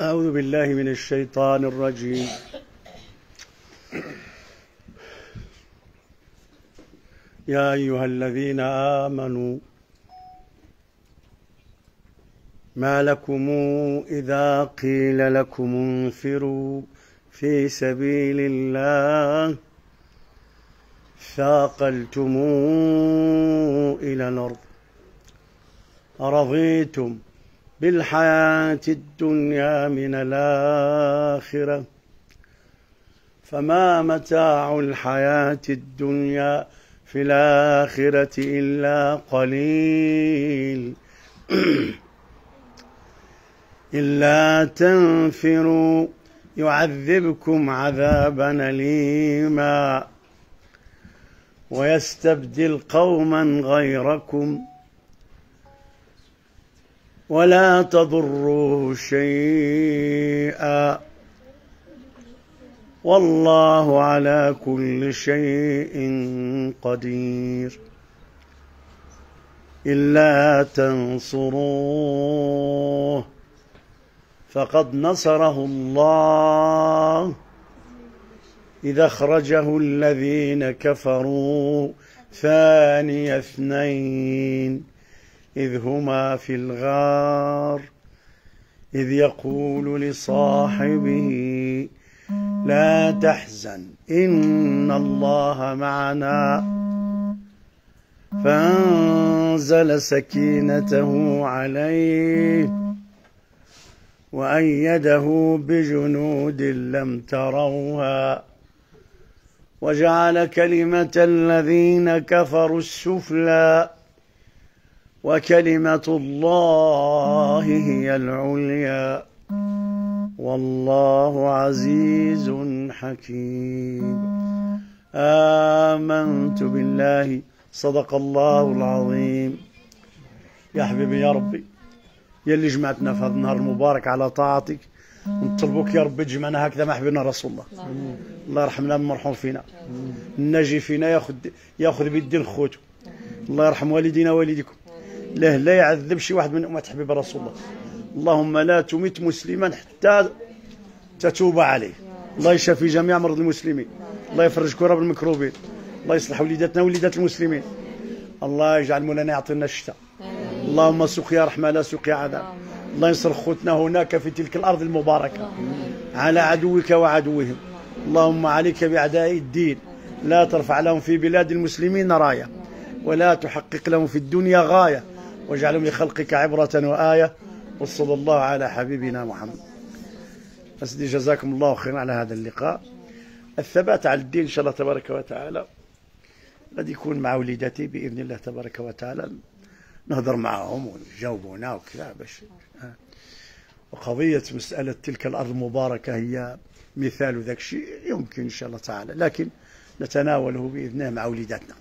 أعوذ بالله من الشيطان الرجيم. يا أيها الذين آمنوا ما لكم إذا قيل لكم انفروا في سبيل الله ثاقلتم إلى الأرض أرضيتم بالحياة الدنيا من الآخرة فما متاع الحياة الدنيا في الآخرة إلا قليل إلا تنفروا يعذبكم عذابا أليما ويستبدل قوما غيركم ولا تضروه شيئا والله على كل شيء قدير إلا تنصروه فقد نصره الله إذا أخرجه الذين كفروا ثاني اثنين إذ هما في الغار إذ يقول لصاحبه لا تحزن إن الله معنا فأنزل سكينته عليه وأيده بجنود لم تروها وجعل كلمة الذين كفروا السفلى وكلمة الله هي العليا والله عزيز حكيم. آمنت بالله صدق الله العظيم. يا حبيبي يا ربي يلي جمعتنا في هذا النهار المبارك على طاعتك، نطلبك يا رب تجمعنا هكذا مع حبيبنا رسول الله، الله يرحمنا من مرحوم فينا، الناجي فينا ياخذ بيد الخوت، الله يرحم والدينا والديكم، لا يعذب شي واحد من أمة حبيب رسول الله. اللهم لا تمت مسلما حتى تتوب عليه. الله يشافي جميع مرض المسلمين، الله يفرج كرب المكروبين، الله يصلح وليداتنا ووليدات المسلمين، الله يجعل مولانا يعطينا الشتاء، اللهم سقيا رحمة لا سقيا عذاب، الله ينصر خوتنا هناك في تلك الأرض المباركة على عدوك وعدوهم. اللهم عليك بأعداء الدين، لا ترفع لهم في بلاد المسلمين راية ولا تحقق لهم في الدنيا غاية، واجعلهم لخلقك عبرة وآية، وصلى الله على حبيبنا محمد. أسدي جزاكم الله خيرا على هذا اللقاء. الثبات على الدين إن شاء الله تبارك وتعالى غادي يكون مع وليداتي بإذن الله تبارك وتعالى، نهضر معهم ويجاوبونا وكذا باش. وقضية مسألة تلك الأرض المباركة هي مثال ذاك الشيء، يمكن إن شاء الله تعالى، لكن نتناوله بإذن الله مع وليداتنا.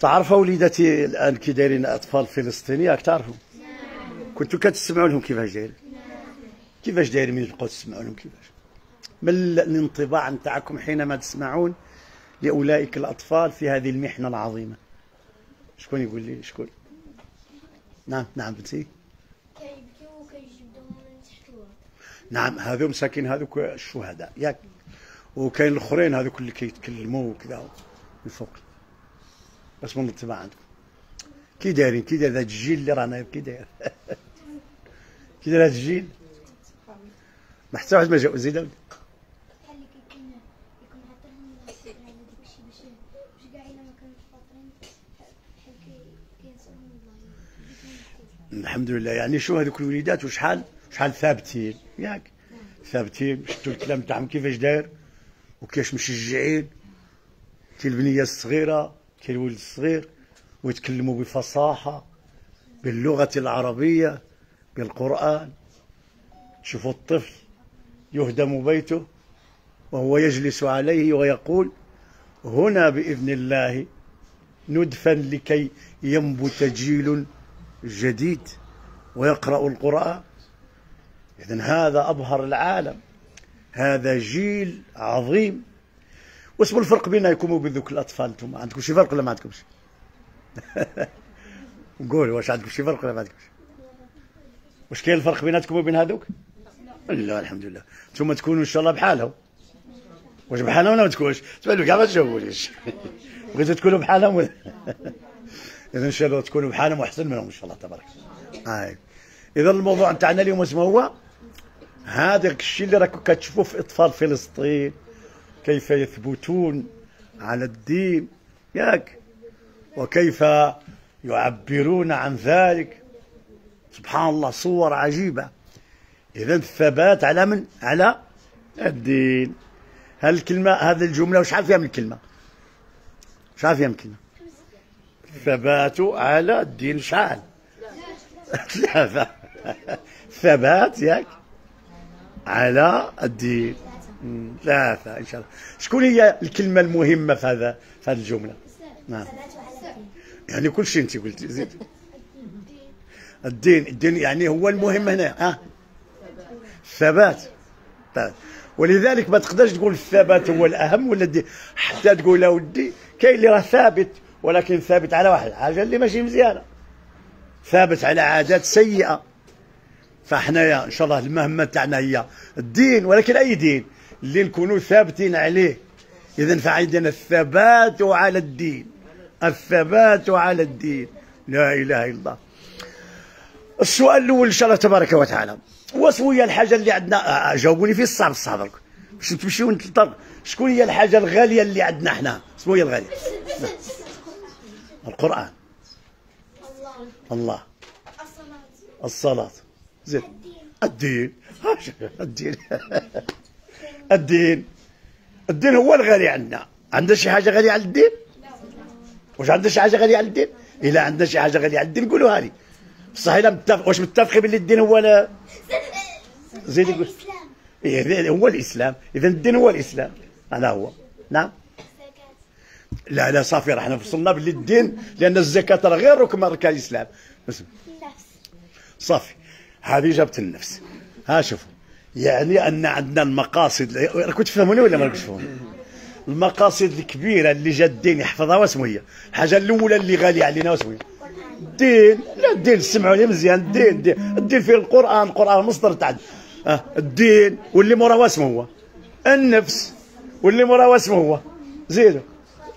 تعرفوا وليداتي الان كي دايرين اطفال فلسطينيه، راك تعرفوا؟ كنتوا كتسمعوا لهم كيفاش دايرين؟ كيفاش دايرين من تبقاو تسمعوا لهم كيفاش؟ من الانطباع نتاعكم حينما تسمعون لاولئك الاطفال في هذه المحنه العظيمه؟ شكون يقول لي شكون؟ نعم نعم بنتي. كيبكيو وكيجبدوا من تحت الارض. نعم هذو مساكين، هذوك الشهداء ياك، وكاين الاخرين هذوك اللي كيتكلموا وكذا من فوق. بس من الانطباع عندكم كي دايرين؟ كي داير هذا الجيل اللي رانا كي داير؟ كي داير هذا الجيل؟ ما حتى واحد ما جاء زيد بحال اللي كيكون عاطلهم على هذاك الشيء باش كاع الا ما كانوش خاطرين بحال كينساهم الله. الحمد لله. يعني شو هذوك الوليدات وشحال ثابتين ياك، ثابتين. شفتوا الكلام تاعهم كيفاش داير وكيفاش مشجعين البنيه الصغيره كالولد الصغير، ويتكلموا بفصاحة باللغة العربية بالقرآن. شوفوا الطفل يهدم بيته وهو يجلس عليه ويقول هنا بإذن الله ندفن لكي ينبت جيل جديد ويقرأ القرآن. إذن هذا أبهر العالم، هذا جيل عظيم. واسمو الفرق بيننا يكونوا بين ذوك الاطفال؟ انتم عندكم شي فرق ولا ما عندكمش؟ نقول واش عندكم شي فرق ولا ما عندكمش؟ واش كاين الفرق بيناتكم وبين هذوك؟ لا الحمد لله، نتوما تكونوا ان شاء الله بحالهم. واش بحالهم ولا ما تكونوش؟ تبان لك كاع ما تجاوبونيش. بغيتوا تكونوا بحالهم ولا؟ إذا ان شاء الله تكونوا بحالهم واحسن منهم ان شاء الله تبارك الله. إذا الموضوع نتاعنا اليوم اسمه هو هذاك الشيء اللي راكم كتشوفوه في اطفال فلسطين كيف يثبتون على الدين ياك، وكيف يعبرون عن ذلك. سبحان الله، صور عجيبة. إذا الثبات على من؟ على الدين. هالكلمة هذه الجملة وشحال فيها من الكلمة؟ شحال فيها من الكلمة؟ الثبات على الدين شحال؟ ثلاثة. ثبات ياك على الدين ثلاثة إن شاء الله. شكون هي الكلمة المهمة في هذا في هذه الجملة؟ نعم. يعني كل شيء أنت قلتي زيد. الدين الدين يعني هو المهم هنا. ها الثبات. ولذلك ما تقدرش تقول الثبات هو الأهم ولا الدين، حتى تقول يا ودي كاين اللي راه ثابت، ولكن ثابت على واحد الحاجة اللي ماشي مزيانة، ثابت على عادات سيئة. فحنايا إن شاء الله المهمة تاعنا هي الدين، ولكن أي دين اللي نكونوا ثابتين عليه. إذا فعندنا الثبات على الدين، الثبات على الدين. لا إله إلا الله. السؤال الأول إن شاء الله تبارك وتعالى، واش هي الحاجة اللي عندنا؟ جاوبوني في الصعب الصعب باش نمشيو نتطر. شكون هي الحاجة الغالية اللي عندنا حنا؟ شنو هي الغالية؟ القرآن، الله، الصلاة، زيد، الدين، الدين، الدين، الدين هو الغالي عندنا. عندنا شي حاجة غالية على الدين؟ واش عندنا شي حاجة غالية على الدين؟ إلا عندنا شي حاجة غالية على الدين قولوها لي. بصح إلا متفق، واش متفقين بلي الدين هو زيد يقول الإسلام؟ هو الإسلام، إذا الدين هو الإسلام، هذا هو، نعم. لا لا صافي، راه حنا وصلنا باللي الدين، لأن الزكاة راه غير ركن من أركان الإسلام. النفس. صافي، هذه جابت النفس. ها شوفوا، يعني أن عندنا المقاصد، راكم تفهموني ولا ما راكمش تفهموني؟ المقاصد الكبيرة اللي جا الدين يحفظها واسمو هي؟ الحاجة الأولى اللي غالية علينا واسمو هي؟ الدين. لا الدين سمعوني مزيان، الدين الدين الدين فيه القرآن، القرآن مصدر تاع الدين. واللي موراه واسمو هو؟ النفس. واللي موراه واسمو هو؟ زيدو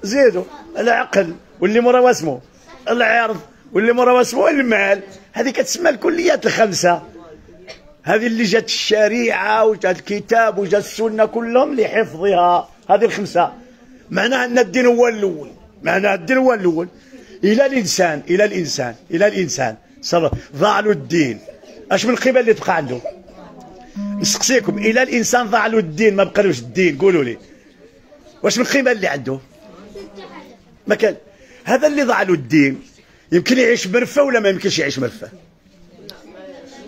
زيدو العقل. واللي موراه واسمو؟ العرض. واللي موراه واسمو؟ المال. هذه كتسمى الكليات الخمسة، هذه اللي جات الشريعة وجات الكتاب وجات السنة كلهم لحفظها، هذه الخمسة. معناها أن الدين هو الأول، معناها الدين هو الأول. إلى الإنسان إلى الإنسان إلى الإنسان ضاع له الدين، أش من قبل اللي تبقى عنده؟ نسقسيكم، إلى الإنسان ضاع له الدين ما بقالوش الدين، قولوا لي واش من قبل اللي عنده؟ ما كان. هذا اللي ضاع له الدين يمكن يعيش مرفه ولا ما يمكنش يعيش مرفه؟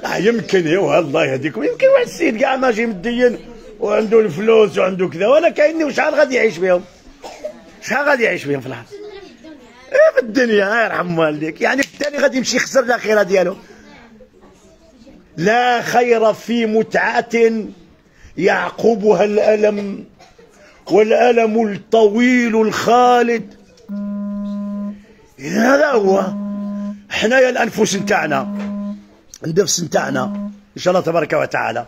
لا يمكن. ايوا الله يهديكم، يمكن واحد السيد كاع ماجي مدين وعنده الفلوس وعنده كذا، ولا كاين وشحال غادي يعيش بهم؟ شحال غادي يعيش بهم في الحال؟ ايه في الدنيا يرحم والديك. يعني الثاني غادي يمشي يخسر الاخره ديالو. لا خير في متعة يعقبها الألم، والألم الطويل الخالد. إذا هذا هو حنايا الأنفس نتاعنا، النفس نتاعنا إن شاء الله تبارك وتعالى.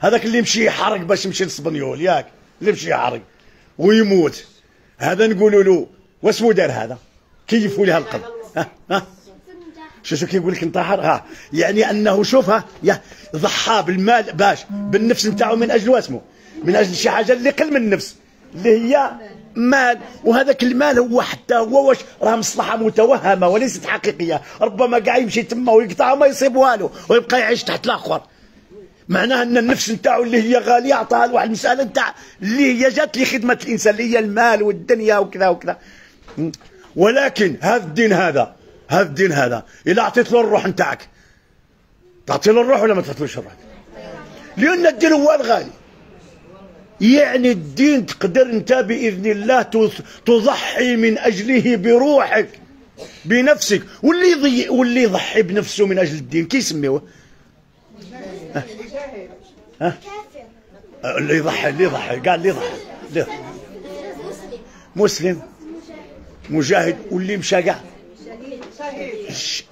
هذاك اللي يمشي يحرق باش يمشي لسبنيول ياك، اللي يمشي يحرق ويموت، هذا نقولوا له واسمو دار هذا؟ كيفوا له القلب. ها شو كيقول لك انتحر؟ ها يعني أنه شوفها ضحى بالمال باش بالنفس نتاعو من أجل واسمو، من أجل شي حاجة اللي قل من النفس اللي هي مال. وهذاك المال هو حتى هو واش راه مصلحه متوهمه وليست حقيقيه، ربما كاع يمشي تما ويقطعها ما يصيب والو ويبقى يعيش تحت الاخر. معناها ان النفس نتاعو اللي هي غاليه عطاها لواحد المساله نتاع اللي هي جات لخدمه الانسان اللي هي المال والدنيا وكذا وكذا. ولكن هذا الدين هذا، هذا الدين هذا الا عطيت له الروح نتاعك، تعطي له الروح ولا ما تعطيلوش الروح؟ لان الدين هو الغالي. يعني الدين تقدر انت باذن الله تضحي من اجله بروحك بنفسك. واللي يضحي بنفسه من اجل الدين كيسميوه؟ ها اللي يضحي، اللي يضحي كاع، اللي يضحي مسلم مجاهد، واللي مشى كاع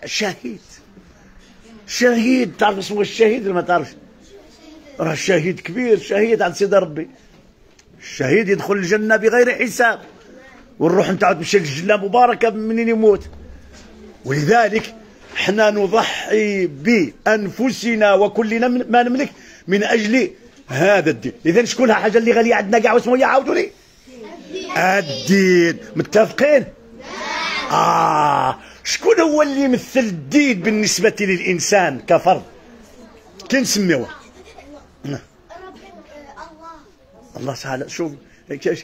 شهيد. شهيد. تعرف اسمه الشهيد ولا ما تعرفش؟ راه شهيد كبير، شهيد عند سيدي ربي. الشهيد يدخل الجنة بغير حساب، والروح نتاعو تمشي للجنة مباركة منين يموت. ولذلك حنا نضحي بأنفسنا وكلنا ما نملك من أجل هذا الدين. إذا شكون حاجة اللي غالية عندنا كاع واسمو هي؟ عاودوا لي. الدين. متفقين؟ شكون هو اللي يمثل الدين بالنسبة للإنسان كفرد؟ كي نسميوه؟ الله تعالى. شوف الرسول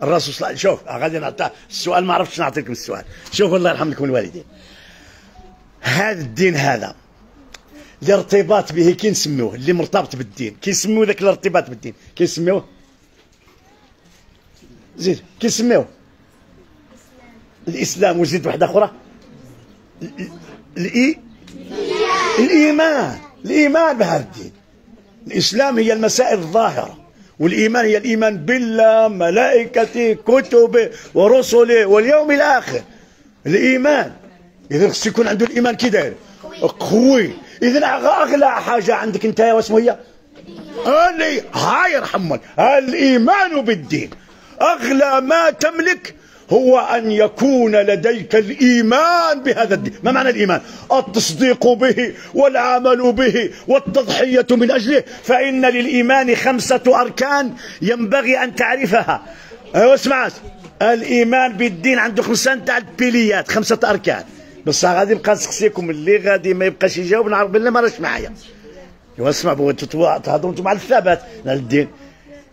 صلى الله عليه وسلم. شوف غادي نعطي السؤال، ما عرفتش نعطيكم السؤال. شوف الله يرحم لكم الوالدين، هذا الدين هذا الارتباط به كي نسميوه، اللي مرتبط بالدين كي نسميو ذاك الارتباط بالدين كي نسميوه؟ زيد كي نسميوه؟ الاسلام. وزيد واحده اخرى، الايمان. الايمان بهذا الدين. الاسلام هي المسائل الظاهره، والايمان هي الايمان بالله، ملائكته، كتبه، ورسله، واليوم الاخر. الايمان اذا خص يكون عنده الايمان كي داير قوي. اذا اغلى حاجه عندك انت واسمو هي؟ اللي هاي يرحمك الايمان بالدين. اغلى ما تملك هو أن يكون لديك الإيمان بهذا الدين. ما معنى الإيمان؟ التصديق به والعمل به والتضحية من أجله. فإن للإيمان 5 أركان ينبغي أن تعرفها. اسمع، الإيمان بالدين عنده 5 تاع البيليات، 5 أركان. بصح غادي نبقى نسقسيكم، اللي غادي ما يبقاش يجاوب نعرف بالله ما راش معايا. ايوا اسمع، تهضروا انتم على الثبات على الدين.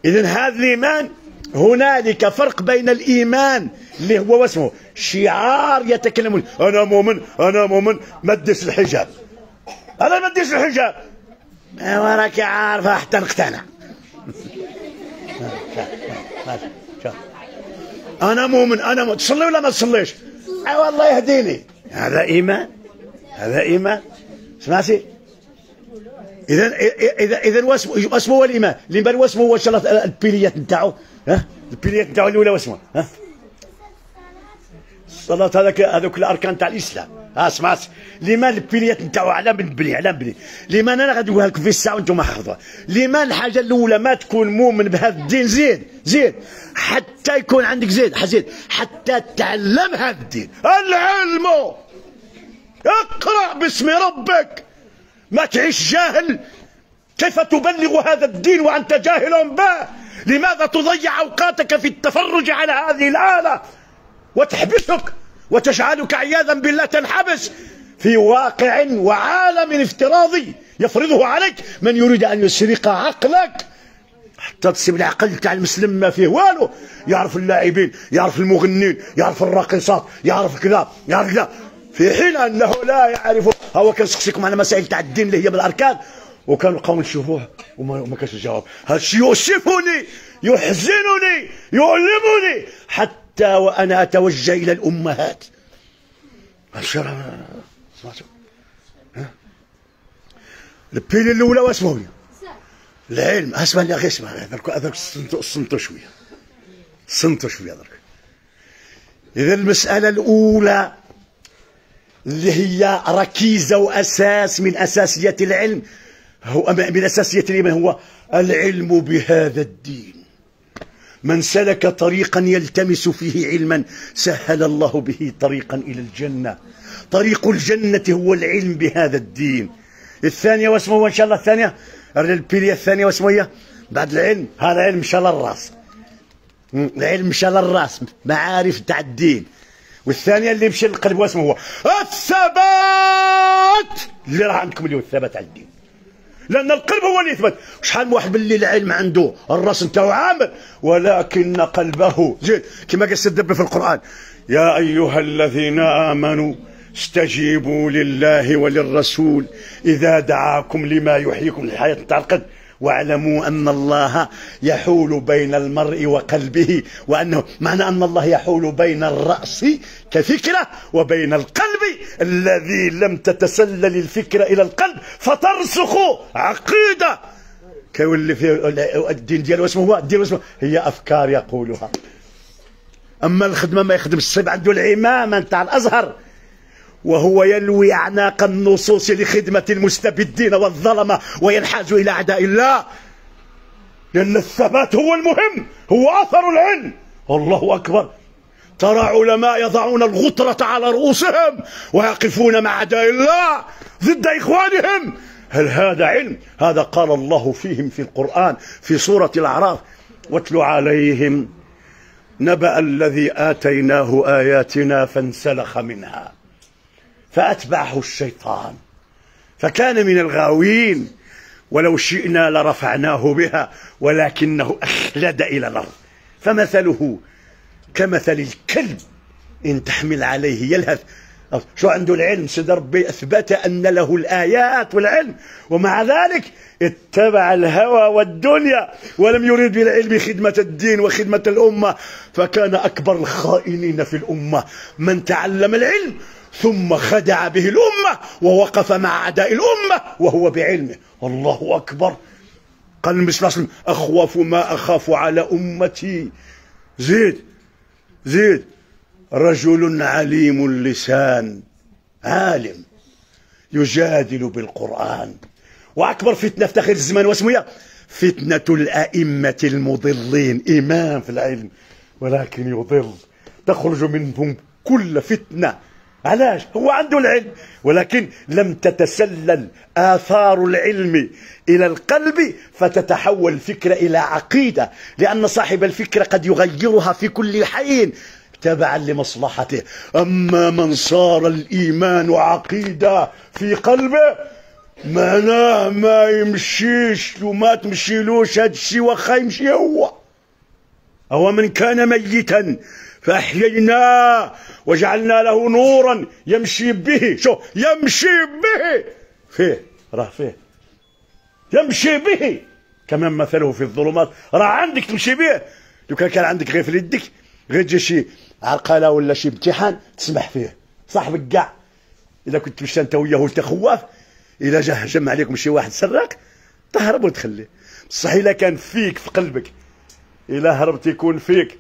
إذا هذا الإيمان، هنالك فرق بين الإيمان اللي هو اسمه شعار يتكلمون أنا مؤمن أنا مؤمن، ما تديش الحجاب. أنا ما تديش الحجاب، ما وراك عارفة حتى نقتنع. أنا مؤمن أنا مؤمن، تصلي ولا ما تصليش؟ والله يهديني. هذا إيمان؟ هذا إيمان؟ سمعتي؟ إذا واسمه هو الإيمان، اللي واسمه هو إن شاء الله البيليات نتاعو. البيليات نتاعو الأولى واسمها الصلاة، هذوك الأركان تاع الإسلام. سمعت؟ ليمان البيليات نتاعو على بن بني على بني. ليمان أنا غادي نقولها لكم في الساعة وأنتم حافظوها. ليمان الحاجة الأولى ما تكون مؤمن بهذا الدين. زيد حتى يكون عندك زيد حتى تعلم هذا الدين. العلم، اقرأ باسم ربك، ما تعيش جاهل. كيف تبلغ هذا الدين وأنت جاهل به؟ لماذا تضيع أوقاتك في التفرج على هذه الآلة وتحبسك وتجعلك عياذا بالله تنحبس في واقع وعالم افتراضي يفرضه عليك من يريد أن يسرق عقلك؟ حتى تصيب العقل تاع المسلم ما فيه والو، يعرف اللاعبين، يعرف المغنين، يعرف الراقصات، يعرف كذا يعرف كذا، في حين أنه لا يعرف. هو كنسقسيكم على مسائل تاع الدين اللي هي بالأركان، وكنبقاو نشوفوه وما كاش الجواب. هادشي يؤسفني، يحزنني، يؤلمني، حتى وانا اتوجه الى الامهات. هادشي راه سمعتو؟ البيلي الاولى واسمو هي العلم. اسمعني غير اسمع، هذاك صنتو شويه، صنتو شويه درك. اذا المساله الاولى اللي هي ركيزه واساس من اساسيات العلم، هو من أساسية الإيمان، هو العلم بهذا الدين. من سلك طريقا يلتمس فيه علما سهل الله به طريقا إلى الجنة. طريق الجنة هو العلم بهذا الدين. الثانية واسمه إن شاء الله، الثانية البيلية الثانية واسمه هي بعد العلم. هذا علم إن شاء الله الراس، العلم إن شاء الله الراس، معارف تاع الدين. والثانية اللي مشي للقلب واسمه هو الثبات، اللي راه عندكم اليوم، الثبات على الدين. لأن القلب هو اللي يثبت. شحال من واحد باللي العلم عنده، الراس نتاعو عامل، ولكن قلبه زيد. كما قال السيد ربي في القرآن: يا أيها الذين آمنوا استجيبوا لله وللرسول إذا دعاكم لما يحييكم للحياة نتاع القلب، واعلموا أن الله يحول بين المرء وقلبه، وأنه معنى أن الله يحول بين الرأس كفكرة وبين القلب، الذي لم تتسلل الفكرة إلى القلب فترسخ عقيدة. كيولي فيه الدين ديالو اسمه هو الدين، اسمه هي أفكار يقولها. أما الخدمة ما يخدمش، الصيب عنده العمامة نتاع الأزهر وهو يلوي أعناق النصوص لخدمة المستبدين والظلمة وينحاز إلى أعداء الله، لأن الثبات هو المهم، هو أثر العلم. الله أكبر. ترى علماء يضعون الغطرة على رؤوسهم ويقفون مع أعداء الله ضد إخوانهم. هل هذا علم؟ هذا قال الله فيهم في القرآن في سورة الأعراف: واتل عليهم نبأ الذي آتيناه آياتنا فانسلخ منها فأتبعه الشيطان فكان من الغاوين ولو شئنا لرفعناه بها ولكنه أخلد إلى الأرض فمثله كمثل الكلب إن تحمل عليه يلهث. شو عنده العلم؟ سيد ربي أثبت أن له الآيات والعلم، ومع ذلك اتبع الهوى والدنيا ولم يريد بالعلم خدمة الدين وخدمة الأمة، فكان أكبر الخائنين في الأمة من تعلم العلم ثم خدع به الأمة ووقف مع أعداء الأمة وهو بعلمه. الله أكبر. قال النبي صلى الله عليه وسلم: أخوف ما أخاف على أمتي زيد رجل عليم اللسان، عالم يجادل بالقرآن. وأكبر فتنة في آخر الزمان واسمها فتنة الأئمة المضلين، إمام في العلم ولكن يضل، تخرج منهم كل فتنة. علاش؟ هو عنده العلم ولكن لم تتسلل آثار العلم إلى القلب فتتحول الفكرة إلى عقيدة، لأن صاحب الفكرة قد يغيرها في كل حين تبعا لمصلحته. أما من صار الإيمان عقيدة في قلبه معناه ما يمشيش وما تمشيلوش هادشي وخا يمشي هو. أو من كان ميتا فأحييناه وجعلنا له نورا يمشي به. شو يمشي به؟ فيه راه فيه يمشي به كمان مثله في الظلمات. راه عندك تمشي به، لو كان عندك غير في يدك غير تجي شي عرقله ولا شي امتحان تسمح فيه صاحبك كاع. اذا كنت مشيت انت وياه وانت خواف، اذا جا جمع عليكم شي واحد سراك تهرب وتخليه. بصح الا كان فيك في قلبك، الا هربت يكون فيك،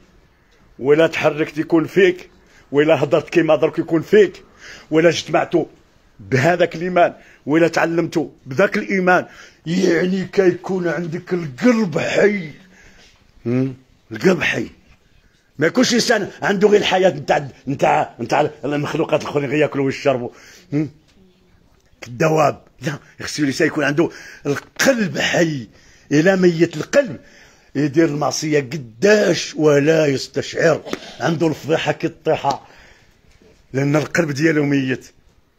ولا تحركت يكون فيك، ولا هضرت كيما درك يكون فيك، ولا جتمعتو بهذاك الايمان، ولا تعلمتو بذاك الايمان، يعني كيكون عندك القلب حي. القلب حي، ما يكونش انسان عنده غير الحياه نتاع المخلوقات الاخرين، غير ياكلوا ويشربوا كالدواب. لا، خصو الانسان يكون عنده القلب حي. الى ميت القلب يدير المعصيه قداش ولا يستشعر، عنده الفضيحه كالطيحه، لان القلب ديالو ميت.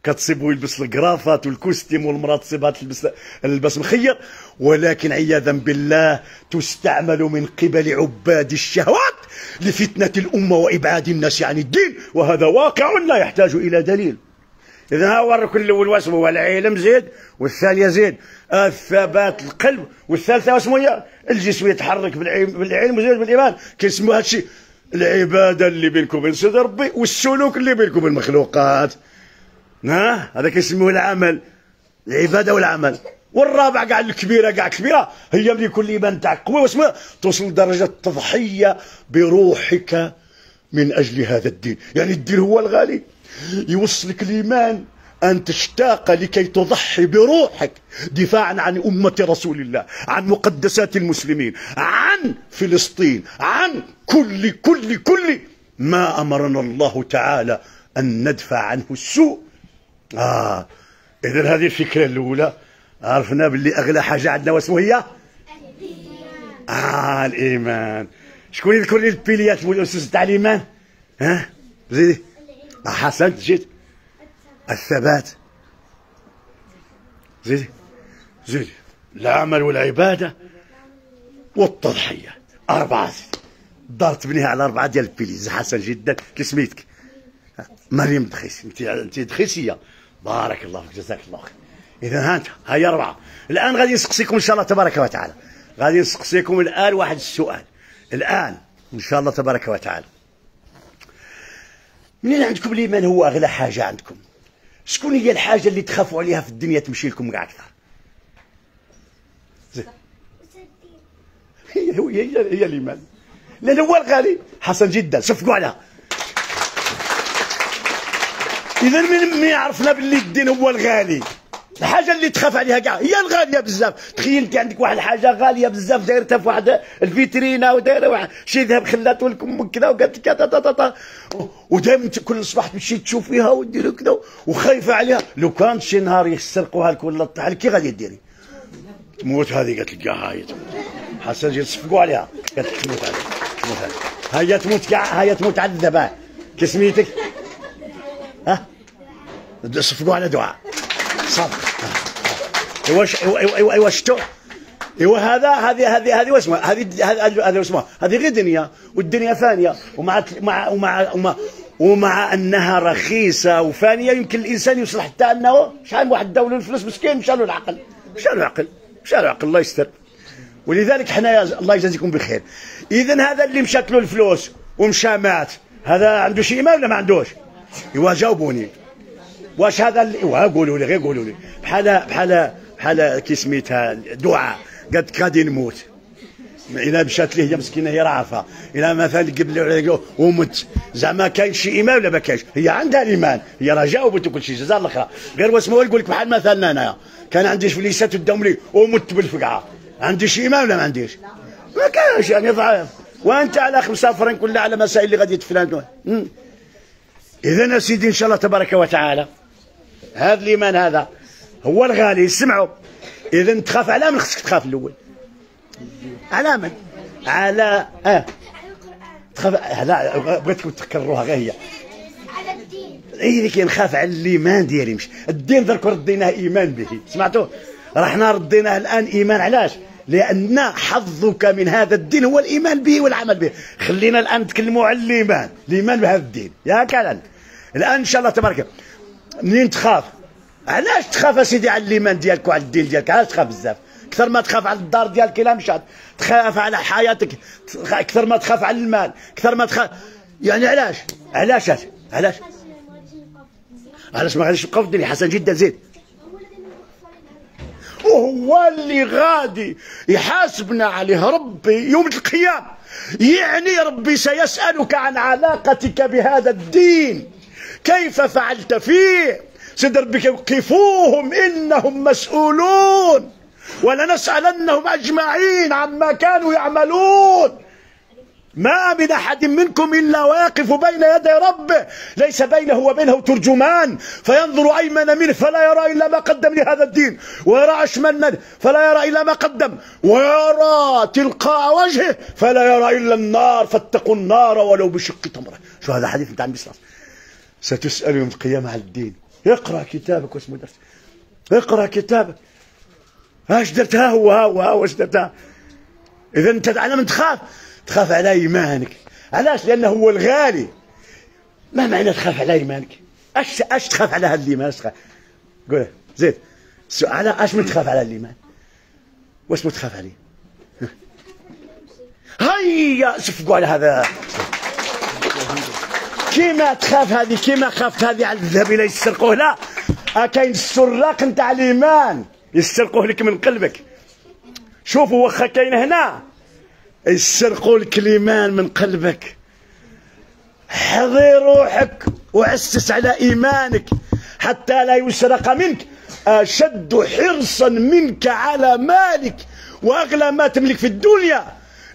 كتصيبو يلبس الكرافات والكوستيم، والمراه تصيبها تلبس اللباس مخير، ولكن عياذا بالله تستعمل من قبل عباد الشهوات لفتنه الامه وابعاد الناس عن الدين، وهذا واقع لا يحتاج الى دليل. اذا ها هو الركن الاول واسمه هو العلم زيد، والثانيه زيد الثبات القلب، والثالثه واسمه هي الجسم يتحرك بالعلم وزيد بالايمان. كيسموا هادشي العباده اللي بينكم وبين سيد ربي، والسلوك اللي بينكم بالمخلوقات. ها هذا كيسموه العمل، العباده والعمل. والرابع كاع الكبيره، كاع كبيره هي ملي يكون الايمان تاعك قوي واسمه توصل لدرجه التضحيه بروحك من اجل هذا الدين. يعني الدين هو الغالي، يوصلك الايمان ان تشتاق لكي تضحي بروحك دفاعا عن امه رسول الله، عن مقدسات المسلمين، عن فلسطين، عن كل ما امرنا الله تعالى ان ندفع عنه السوء. اذا هذه الفكره الاولى عرفنا باللي اغلى حاجه عندنا واسمو هي الايمان. الايمان. شكون يذكر لي البيليات والاسس تاع الايمان؟ ها زيدي. حسنت، جيت الثبات. زيدي العمل والعباده والتضحيه، اربعه. دارت بنيها على اربعه ديال البيليز. حسن جدا. كي سميتك؟ مريم دخيس. انت دخيسيه، بارك الله فيك، جزاك الله خير. اذا ها انت، ها هي اربعه. الان غادي نسقسيكم ان شاء الله تبارك وتعالى، غادي نسقسيكم الان واحد السؤال الان ان شاء الله تبارك وتعالى. منين عندكم الايمان هو اغلى حاجه عندكم؟ شكون هي الحاجه اللي تخافوا عليها في الدنيا تمشي لكم كاع اكثر؟ هي الايمان، لان هو الغالي. حسن جدا، صفقوا عليها. إذا من يعرفنا باللي الدين هو الغالي، الحاجة اللي تخاف عليها كاع هي الغالية بزاف. تخيل أنت عندك واحد الحاجة غالية بزاف دايرتها في واحد الفيترينا ودايرة واحد شي ذهب خلاتو لكم كذا وقالت لك تا ودايما كل صباح تمشي تشوف فيها وديري كذا وخايفة عليها. لو كان شي نهار يسرقوها لك ولا طاح لك كي غادي ديري؟ تموت هذه. قالت لك كاع هاي تموت، حسن جي تصفقوا عليها، قالت لك تموت هذه، تموت هذه، هيا تموت كاع، هيا تموت على الذبح. كي سميتك؟ ها؟ صفقوا على دعاء. صافي. ايوا ايوا ايوا شتو؟ ايوا هذه واش اسمها؟ هذه واش اسمها؟ هذه غير دنيا، والدنيا فانية، ومع انها رخيصة وفانية يمكن الانسان يوصل حتى انه شحال من واحد داولو الفلوس مسكين مشى له العقل، مشى له العقل، مشى له العقل الله يستر. ولذلك حنايا الله يجازيكم بخير. إذا هذا اللي مشات له الفلوس ومشى مات، هذا عنده شي إيمان ولا ما عندوش؟ إيوا جاوبوني. واش هذا اللي ايوا قولوا لي، غير قولوا لي، بحال كي سميتها دعاء قالت غادي نموت، إلا مشات ليه هي مسكينه هي رعافه، إلا مثلا قبلوا ومت، زعما كاين شي إيمان ولا ما كاينش؟ هي عندها الإيمان، هي راه جاوبت وكل شيء جزاها الأخرى، غير واش هو يقول لك بحال مثلا أنايا كان عندي في ليسات الدوم لي ومت بالفقعة، عندي شي إيمان ولا ما عنديش؟ ما كاينش يعني ضعيف، وأنت على 5 فرنك ولا على مسائل اللي غادي تفلان. إذا سيدي إن شاء الله تبارك وتعالى هذا الإيمان هذا هو الغالي. سمعوا، إذا تخاف على من خصك تخاف الأول؟ على من؟ على تخاف على بغيتكم تكرروها غير هي. على الدين. أي ذيك نخاف على الإيمان ديالي، مش الدين درك رديناه إيمان به، سمعتوا؟ راه حنا رديناه الآن إيمان. علاش؟ لأن حظك من هذا الدين هو الإيمان به والعمل به. خلينا الآن نتكلموا على الإيمان، الإيمان بهذا الدين، ياك الآن؟ الآن إن شاء الله تبارك. منين تخاف؟ علاش تخاف اسيدي على الايمان ديالك وعلى الدين ديالك؟ علاش تخاف بزاف؟ اكثر ما تخاف على الدار ديالك الا مشات، تخاف على حياتك، اكثر ما تخاف على المال، اكثر ما تخاف يعني علاش؟ علاش علاش؟ علاش, علاش ما غاديش نبقاو في الدنيا؟ حسن جدا زيد. وهو اللي غادي يحاسبنا عليه ربي يوم القيامة، يعني ربي سيسألك عن علاقتك بهذا الدين، كيف فعلت فيه؟ سيدي ربي وقفوهم إنهم مسؤولون، ولنسألنهم أجمعين عما كانوا يعملون. ما من أحد منكم إلا واقف بين يدي ربه، ليس بينه وبينه ترجمان، فينظر أيمن منه فلا يرى إلا ما قدم لهذا الدين، ويرى أشمل منه فلا يرى إلا ما قدم، ويرى تلقاء وجهه فلا يرى إلا النار، فاتقوا النار ولو بشق تمره. شو هذا حديث نتاع النبي صلى الله عليه وسلم. ستسأل يوم القيامة عن الدين. اقرأ كتابك واسمه درس، اقرأ كتابك. اش درت؟ ها هو ها هو ها واش درتها؟ إذا أنت على من تخاف؟ تخاف على إيمانك. علاش؟ لأنه هو الغالي. ما معنى تخاف على إيمانك؟ اش تخاف على هذا الإيمان؟ اش تخاف؟ قولها زيد. على اش من تخاف على الإيمان؟ واسمو تخاف عليه؟ هيا صفقوا على هذا. كيما تخاف هذه، كيما خافت هذه على الذهب إلا يسرقوه، لا، كاين السراق نتاع الإيمان يسرقوه لك من قلبك. شوفوا واخا كاين هنا يسرقوا لك الإيمان من قلبك. حضر روحك وعسس على إيمانك حتى لا يسرق منك. أشد حرصا منك على مالك وأغلى ما تملك في الدنيا،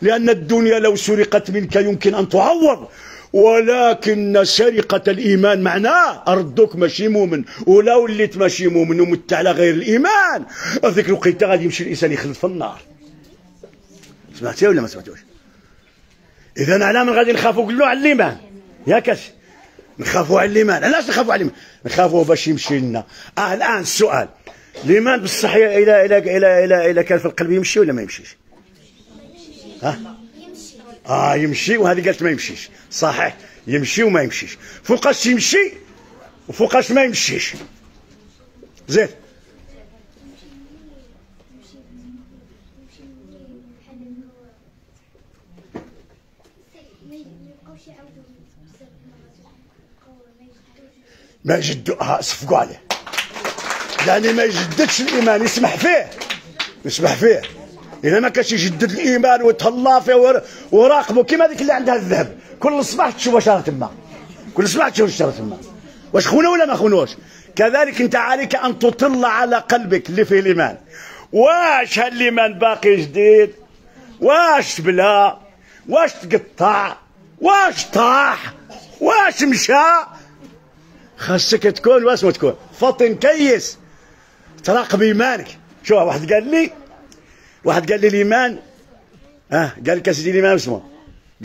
لأن الدنيا لو سرقت منك يمكن أن تعوض، ولكن سرقة الإيمان معناه أردوك ماشي مؤمن، ولو وليت ماشي مؤمن ومت على غير الإيمان، هذيك الوقيته غادي يمشي الإنسان يخلد في النار. سمعتي ولا ما سمعتوش؟ إذا على من غادي نخافوا؟ كلو على الإيمان، ياك أسي؟ نخافوا على الإيمان. علاش نخافوا على الإيمان؟ نخافوا باش يمشي لنا. الآن السؤال، الإيمان بصح إلى إلى إلى إلى إلى كان في القلب يمشي ولا ما يمشيش؟ ها؟ يمشي. وهذه قالت ما يمشيش، صحيح، يمشي وما يمشيش، فوقاش يمشي وفوقاش ما يمشيش. زين ما يجدوها، صفقوا عليه، يعني ما يجددش الإيمان، يسمح فيه، يسمح فيه. إذا ما كانش يجدد الإيمان ويتهلا فيه وراقبه كيما هذيك اللي عندها الذهب، كل صباح تشوفها شارة تما، كل صباح تشوفها شارة تما، واش خونه ولا ما خونوش؟ كذلك انت عليك ان تطل على قلبك اللي فيه الايمان. واش هالليمان باقي جديد؟ واش بلا؟ واش تقطع؟ واش طاح؟ واش مشى؟ خاصك تكون واسمو تكون فطن كيس تراقب ايمانك. شوف واحد قال لي الايمان قال لك سيدي الايمان اسمه،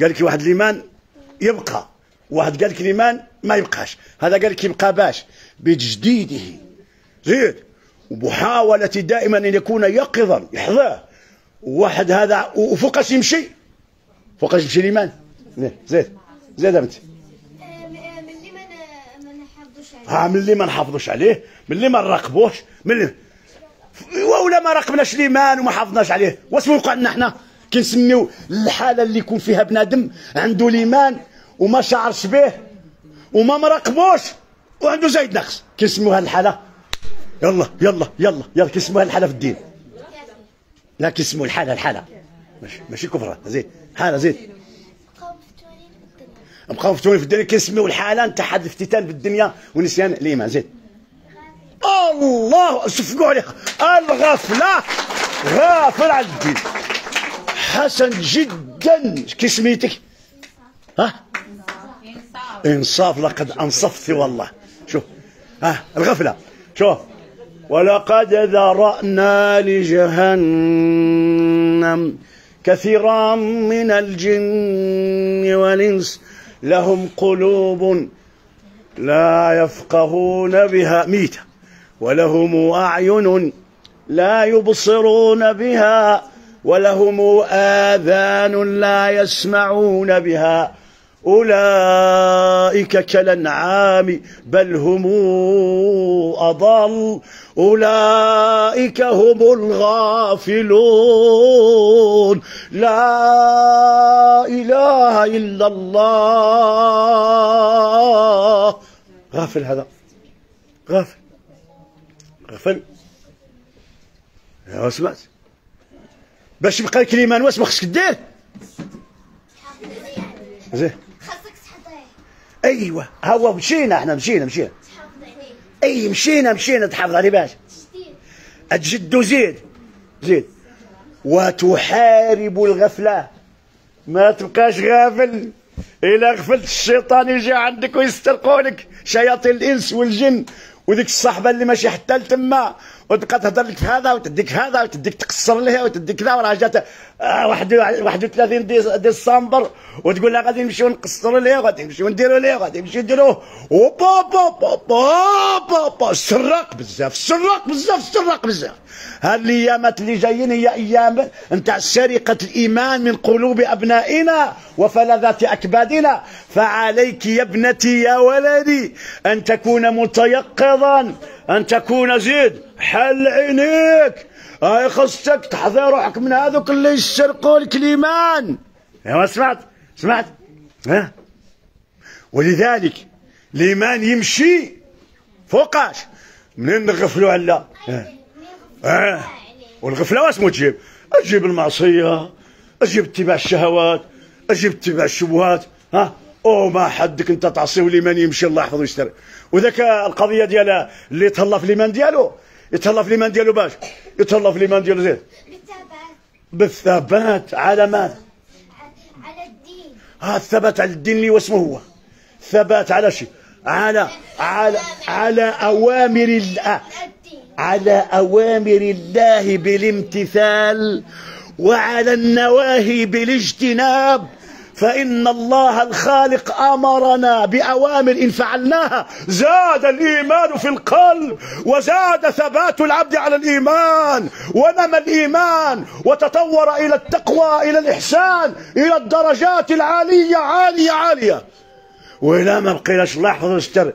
قال لك واحد الايمان يبقى، واحد قال لك الايمان ما يبقاش، هذا قال لك يبقى باش بتجديده زيد ومحاولة دائما ان يكون يقظا يحظاه. واحد هذا وفوقاش يمشي، فوقاش يمشي الايمان زيد بنتي ملي ما نحافظوش عليه، ملي ما نراقبوش، ملي ولا ما راقبناش الايمان وما حافظناش عليه، واسمو يوقع لنا حنا كي نسميو الحاله اللي يكون فيها بنادم عنده الايمان وما شعرش به وما مراقبوش وعنده زايد نقص، كي نسميوها الحاله يلا يلا يلا يلا كي نسميوها الحاله في الدين. لا كي نسميو الحاله ماشي كفره، زيد حاله زيد نبقاو فتونين في الدنيا، كنسميو الحاله نتاع الافتتان بالدنيا ونسيان الايمان. زيد الله صفقوا عليه الغفله، غافل على الدين. حسن جدا، كي سميتك؟ ها انصاف، لقد انصفت والله. شوف الغفله، شوف ولقد ذرانا لجهنم كثيرا من الجن والانس لهم قلوب لا يفقهون بها ميتة ولهم أعين لا يبصرون بها ولهم آذان لا يسمعون بها أولئك كالأنعام بل هم أضل أولئك هم الغافلون. لا إله إلا الله. غافل هذا، غافل يا سمعت. باش يبقى لك الإيمان واش ما خصك دير؟ زين ايوه، هو مشينا احنا مشينا اي مشينا تحافظ عليه باش تجد زيد وتحارب الغفله. ما تبقاش غافل، الا غفلت الشيطان يجي عندك ويسترقونك شياطين الانس والجن وذيك الصحبه اللي ماشي حتى لتما، وتبقى تهضر لك في هذا وتديك هذا وتديك تقصر لها وتديك كذا، وراه جات 31 ديسمبر وتقول لها غادي نمشيو نقصروا لها وغادي نمشيو نديروا لها وغادي نمشيو نديروه وبا با با با با. سراق بزاف. هاد الايامات اللي جايين هي ايام نتاع سرقه الايمان من قلوب ابنائنا وفلذات اكبادنا. فعليك يا ابنتي يا ولدي ان تكون متيقظا، ان تكون زيد حل عينيك. هاي خصك تحذر روحك من هذوك اللي يسرقوا لك الايمان. ايوا سمعت ها. ولذلك الايمان يمشي فوقاش منين نغفلوا على والغفله واسمو تجيب؟ تجيب المعصيه، تجيب اتباع الشهوات، تجيب اتباع الشبهات. ها او ما حدك انت تعصي والايمان يمشي، الله يحفظه ويستر. وذاك القضيه ديال اللي تهلا في الايمان ديالو، يتهلا في الايمان ديالو باش يتهلا في الايمان ديالو زين بالثبات على ماذا؟ على الدين. الثبات على الدين اللي واسمه هو ثبات على شيء، على اوامر الله، على اوامر الله بالامتثال وعلى النواهي بالاجتناب. فإن الله الخالق أمرنا بأوامر إن فعلناها زاد الإيمان في القلب وزاد ثبات العبد على الإيمان ونمى الإيمان وتطور إلى التقوى إلى الإحسان إلى الدرجات العالية عالية. وإلا ما بقيناش الله يحفظ ويستر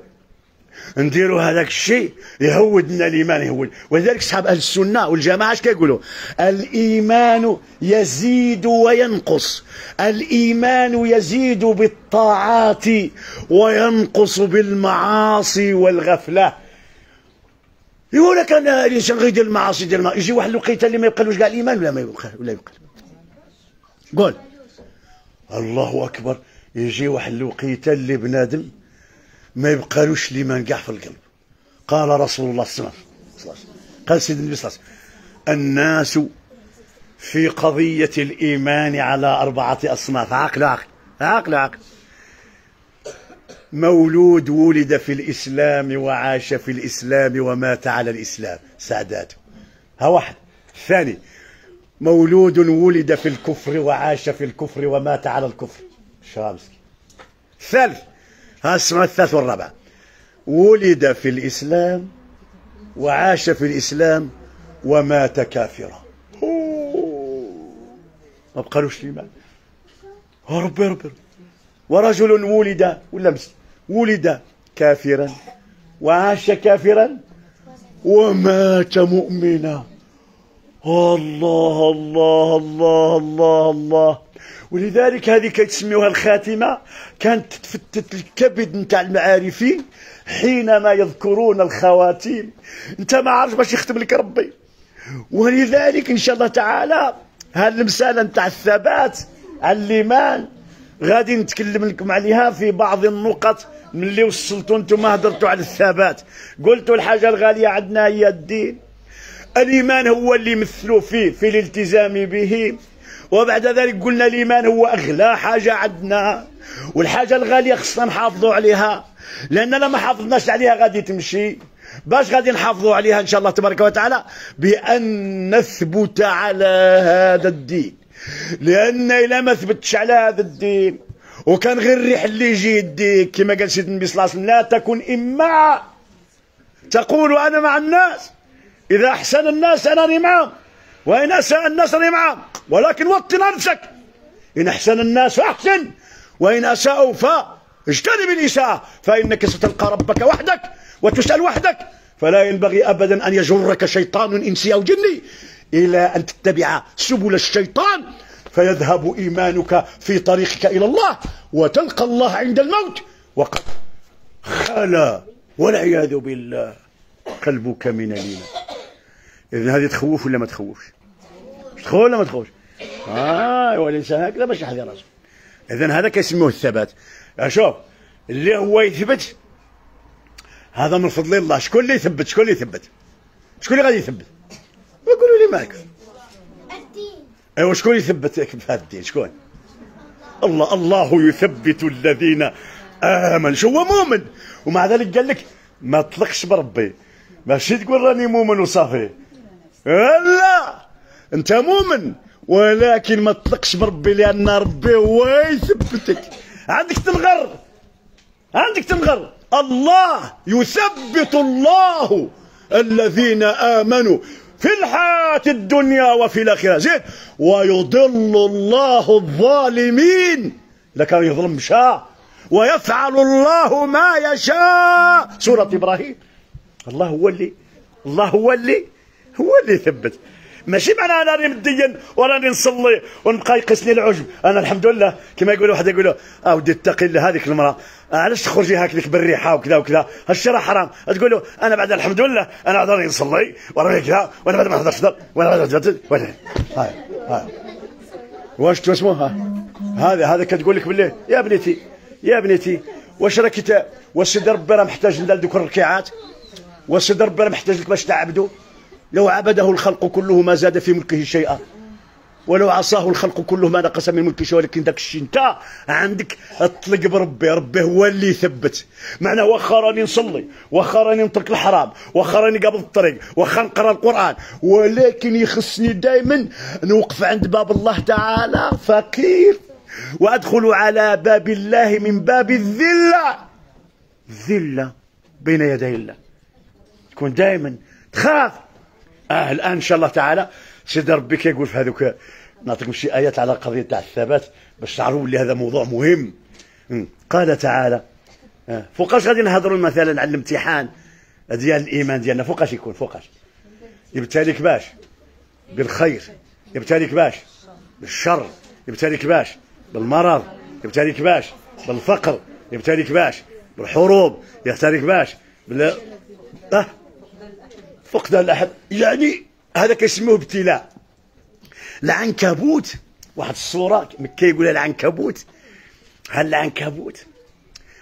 نديروا هذاك الشيء يهودنا الايمان يهود. ولذلك اصحاب اهل السنه والجماعه اش كيقولوا؟ الايمان يزيد وينقص، الايمان يزيد بالطاعات وينقص بالمعاصي والغفله. يقول لك انا الانسان غيدير المعاصي ديال المعاصي، يجي واحد الوقيته اللي ما يبقالوش كاع الايمان ولا يبقى قول الله اكبر. يجي واحد الوقيته اللي بنادم ما يبقالوش لي منقع في القلب. قال رسول الله صلى الله عليه وسلم، قال سيدنا النبي صلى الله عليه وسلم: الناس في قضية الإيمان على أربعة أصناف، عقل، مولود ولد في الإسلام وعاش في الإسلام ومات على الإسلام، سعداته ها واحد. الثاني مولود ولد في الكفر وعاش في الكفر ومات على الكفر، شرامسكي. الثالث، ها اسمع الثالث والرابع، ولد في الإسلام وعاش في الإسلام ومات كافرا. ما بقالوش الإيمان. ربي. ورجل ولد كافرا وعاش كافرا ومات مؤمنا. الله الله الله الله الله. ولذلك هذه كيتسميوها الخاتمة، كانت تفتت الكبد نتاع المعارفين حينما يذكرون الخواتيم. انت ما عارف باش يختم لك ربي. ولذلك ان شاء الله تعالى هالمسألة نتاع الثبات على الإيمان غادي نتكلم لكم عليها في بعض النقط من اللي وصلتوا انتم ما هضرتوا على الثبات. قلتوا الحاجة الغالية عندنا هي الدين. الإيمان هو اللي مثلوا فيه في الالتزام به، وبعد ذلك قلنا الإيمان هو أغلى حاجة عندنا، والحاجة الغالية خصنا نحافظوا عليها، لأن لما حافظناش عليها غادي تمشي. باش غادي نحافظوا عليها إن شاء الله تبارك وتعالى؟ بأن نثبت على هذا الدين، لأن إلا ما ثبتش على هذا الدين وكان غير الريح اللي يجي يديك، كما قال سيدنا النبي صلى الله عليه وسلم: لا تكن إما تقول أنا مع الناس، إذا أحسن الناس أنا معهم، وإن أساء الناس أنا معهم، ولكن وطن أنفسك، إن أحسن الناس فأحسن، وإن أساءوا فاجتنب الإساءة، فإنك ستلقى ربك وحدك وتسأل وحدك، فلا ينبغي أبدا أن يجرك شيطان إنسي أو جني إلى أن تتبع سبل الشيطان، فيذهب إيمانك في طريقك إلى الله، وتلقى الله عند الموت وقد خلا والعياذ بالله قلبك من الإيمان. إذن هذه تخوف ولا ما تخوفش؟ تخوف ولا ما تخوفش؟ والإنسان هكذا باش يحذي راسه. إذن هذا كيسموه الثبات. شوف اللي هو يثبت هذا من فضل الله. شكون اللي يثبت؟ شكون اللي غادي يثبت؟ قولوا لي مالك. الدين. ايوا شكون يثبت في هذا الدين؟ شكون؟ الله. الله يثبت الذين آمنوا. شو هو مؤمن، ومع ذلك قال لك ما تطلقش بربي، ماشي تقول راني مؤمن وصافي. لا، انت مؤمن ولكن ما تطلقش بربي، لان ربي هو يثبتك. عندك تنغر. الله يثبت الله الذين آمنوا في الحياة الدنيا وفي الآخرة، زين، ويضل الله الظالمين. لكان يظلم شاء ويفعل الله ما يشاء، سورة إبراهيم. الله هو اللي يثبت. ماشي معناها انا راني مدين وراني نصلي ونبقى يقيسني العجب. انا الحمد لله، كما يقول واحد يقول ودي اتقي الله هذيك المراه، علاش تخرجي هكذاك بالريحه وكذا وكذا، هالشي راه حرام. تقول له انا بعد الحمد لله انا عاد راني نصلي وراني كذا، وانا بعد ما نهضرش هضر، وانا بعد هاي واش اسمه هذا كتقول لك بالله يا بنيتي واش راك واش سيدي ربي راه محتاج لذوك الركعات، واش سيدي ربي راه محتاج لك باش تعبدو. لو عبده الخلق كله ما زاد في ملكه شيئا، ولو عصاه الخلق كله ما نقص من ملكه شيئا. ولكن داك الشيء انت عندك اطلق بربي، ربي هو اللي يثبت. معناه واخا راني نصلي، واخا راني نترك الحرام، واخا راني قابل الطريق، واخا نقرا القران، ولكن يخصني دائما نوقف عند باب الله تعالى فقير، وادخل على باب الله من باب الذله بين يدي الله. تكون دائما تخاف. الآن إن شاء الله تعالى سيدي ربي كيقول في هذوك، نعطيكم شي آيات على قضية تاع الثبات باش تعرفوا بلي هذا موضوع مهم. قال تعالى، فوقاش غادي نهضروا مثلا على الامتحان ديال الإيمان ديالنا، فوقاش يكون؟ يبتليك باش بالخير، يبتليك باش بالشر، يبتليك باش بالمرض، يبتليك باش بالفقر، يبتليك باش بالحروب، يبتليك باش بال فقدان الأحد. يعني هذا كيسموه ابتلاء. العنكبوت، واحد الصورة مكية يقولها العنكبوت، هالعنكبوت